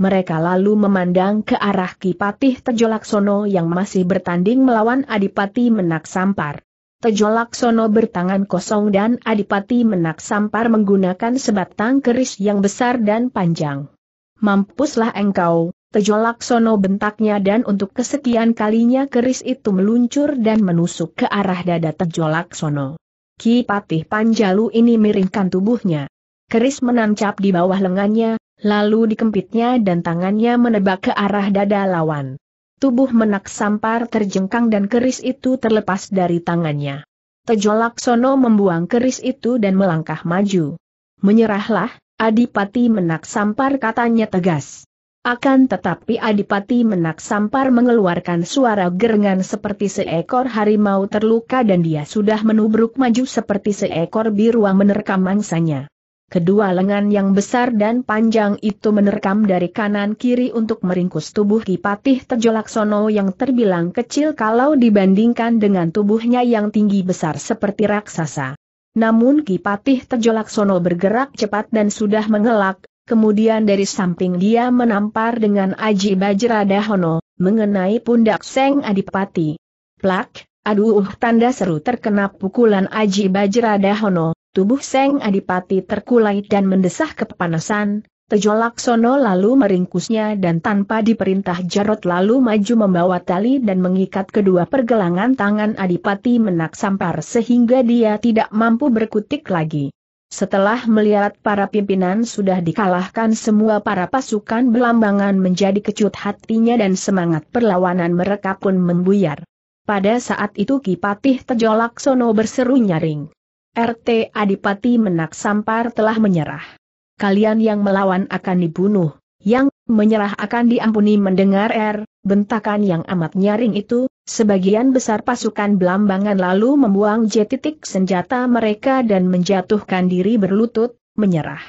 Mereka lalu memandang ke arah Ki Patih Tejolaksono yang masih bertanding melawan Adipati Menak Sampar. Tejolaksono bertangan kosong dan Adipati Menak Sampar menggunakan sebatang keris yang besar dan panjang. Mampuslah engkau, Tejolaksono bentaknya, dan untuk kesekian kalinya keris itu meluncur dan menusuk ke arah dada Tejolaksono. Ki Patih Panjalu ini miringkan tubuhnya. Keris menancap di bawah lengannya, lalu dikempitnya dan tangannya menebak ke arah dada lawan. Tubuh Menak Sampar terjengkang dan keris itu terlepas dari tangannya. Tejolaksono membuang keris itu dan melangkah maju. Menyerahlah, Adipati Menak Sampar, katanya tegas. Akan tetapi Adipati Menak Sampar mengeluarkan suara gerengan seperti seekor harimau terluka dan dia sudah menubruk maju seperti seekor biruang menerkam mangsanya. Kedua lengan yang besar dan panjang itu menerkam dari kanan kiri untuk meringkus tubuh Ki Patih Tejolaksono yang terbilang kecil kalau dibandingkan dengan tubuhnya yang tinggi besar seperti raksasa. Namun Ki Patih Tejolaksono bergerak cepat dan sudah mengelak, kemudian dari samping dia menampar dengan aji Bajra Dahono, mengenai pundak Seng Adipati. Plak, aduh tanda seru terkena pukulan aji Bajra Dahono, tubuh Seng Adipati terkulai dan mendesah kepanasan. Tejolaksono lalu meringkusnya dan tanpa diperintah Jarot lalu maju membawa tali dan mengikat kedua pergelangan tangan Adipati Menak Sampar sehingga dia tidak mampu berkutik lagi. Setelah melihat para pimpinan sudah dikalahkan semua, para pasukan Blambangan menjadi kecut hatinya dan semangat perlawanan mereka pun membuyar. Pada saat itu Ki Patih Tejolaksono berseru nyaring. R T Adipati Menak Sampar telah menyerah. Kalian yang melawan akan dibunuh, yang menyerah akan diampuni. Mendengar R, bentakan yang amat nyaring itu, sebagian besar pasukan Blambangan lalu membuang j titik senjata mereka dan menjatuhkan diri berlutut, menyerah.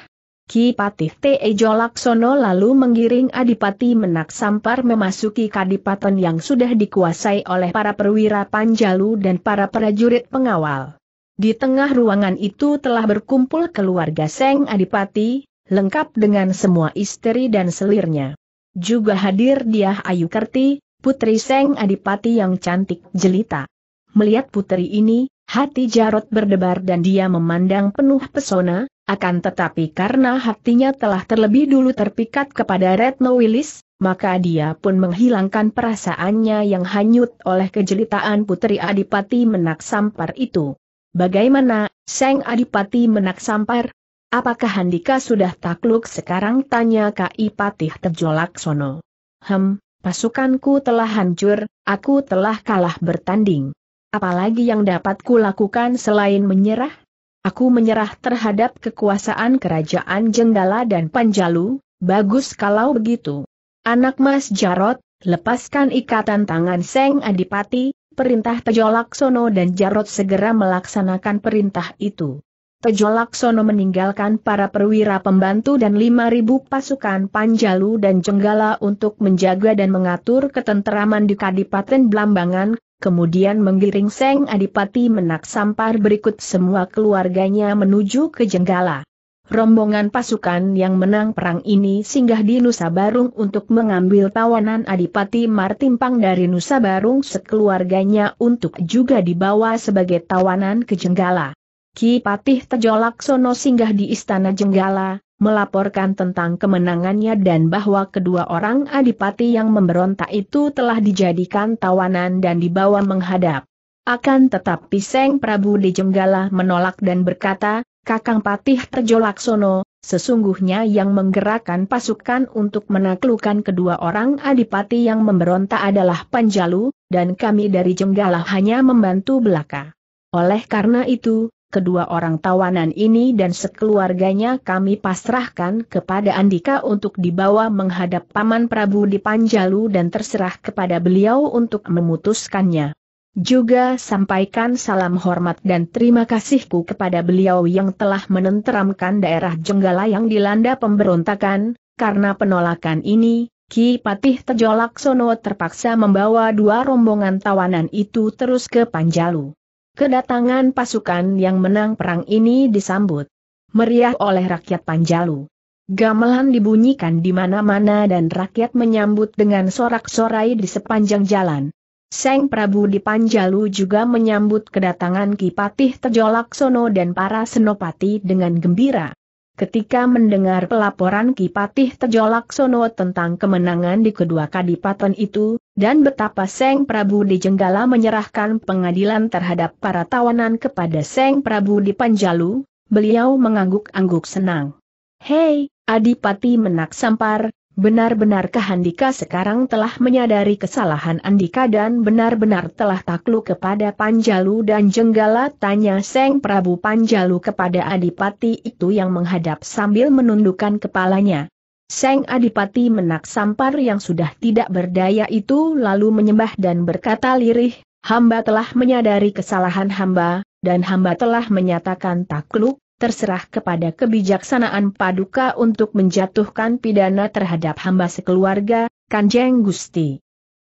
Ki Patih Tejolaksono lalu menggiring Adipati Menak Sampar memasuki kadipaten yang sudah dikuasai oleh para perwira Panjalu dan para prajurit pengawal. Di tengah ruangan itu telah berkumpul keluarga Seng Adipati, lengkap dengan semua istri dan selirnya. Juga hadir Dyah Ayu Kerti, putri Seng Adipati yang cantik jelita. Melihat putri ini, hati Jarot berdebar dan dia memandang penuh pesona, akan tetapi karena hatinya telah terlebih dulu terpikat kepada Retno Wilis, maka dia pun menghilangkan perasaannya yang hanyut oleh kejelitaan putri Adipati Menak Sampar itu. Bagaimana, Seng Adipati Menak Sampar? Apakah Handika sudah takluk sekarang? Tanya Ki Patih Tejolaksono. Hem. Pasukanku telah hancur, aku telah kalah bertanding. Apalagi yang dapat kulakukan selain menyerah? Aku menyerah terhadap kekuasaan kerajaan Jenggala dan Panjalu. Bagus kalau begitu. Anak Mas Jarot, lepaskan ikatan tangan Seng Adipati, perintah Tejolaksono, dan Jarot segera melaksanakan perintah itu. Tejolaksono meninggalkan para perwira pembantu dan lima ribu pasukan Panjalu dan Jenggala untuk menjaga dan mengatur ketenteraman di Kadipaten Blambangan, kemudian menggiring Seng Adipati Menak Sampar berikut semua keluarganya menuju ke Jenggala. Rombongan pasukan yang menang perang ini singgah di Nusa Barung untuk mengambil tawanan Adipati Martimpang dari Nusa Barung sekeluarganya untuk juga dibawa sebagai tawanan ke Jenggala. Ki Patih Tejolaksono singgah di Istana Jenggala, melaporkan tentang kemenangannya dan bahwa kedua orang adipati yang memberontak itu telah dijadikan tawanan dan dibawa menghadap. Akan tetapi Seng Prabu di Jenggala menolak dan berkata, Kakang Patih Tejolaksono, sesungguhnya yang menggerakkan pasukan untuk menaklukkan kedua orang adipati yang memberontak adalah Panjalu, dan kami dari Jenggala hanya membantu belaka. Oleh karena itu, kedua orang tawanan ini dan sekeluarganya kami pasrahkan kepada Andika untuk dibawa menghadap Paman Prabu di Panjalu dan terserah kepada beliau untuk memutuskannya. Juga sampaikan salam hormat dan terima kasihku kepada beliau yang telah menenteramkan daerah Jenggala yang dilanda pemberontakan. Karena penolakan ini, Ki Patih Tejolaksono terpaksa membawa dua rombongan tawanan itu terus ke Panjalu. Kedatangan pasukan yang menang perang ini disambut meriah oleh rakyat Panjalu. Gamelan dibunyikan di mana-mana dan rakyat menyambut dengan sorak-sorai di sepanjang jalan. Seng Prabu di Panjalu juga menyambut kedatangan Ki Patih Tejolaksono dan para senopati dengan gembira. Ketika mendengar pelaporan Ki Patih Tejolaksono tentang kemenangan di kedua kadipaten itu, dan betapa Seng Prabu di Jenggala menyerahkan pengadilan terhadap para tawanan kepada Seng Prabu di Panjalu, beliau mengangguk-angguk senang. Hei, Adipati Menak Sampar, benar-benarkah Andika sekarang telah menyadari kesalahan Andika dan benar-benar telah takluk kepada Panjalu dan Jenggala? Tanya Seng Prabu Panjalu kepada Adipati itu yang menghadap sambil menundukkan kepalanya. Seng Adipati Menak Sampar yang sudah tidak berdaya itu lalu menyembah dan berkata lirih, hamba telah menyadari kesalahan hamba, dan hamba telah menyatakan takluk. Terserah kepada kebijaksanaan Paduka untuk menjatuhkan pidana terhadap hamba sekeluarga, Kanjeng Gusti.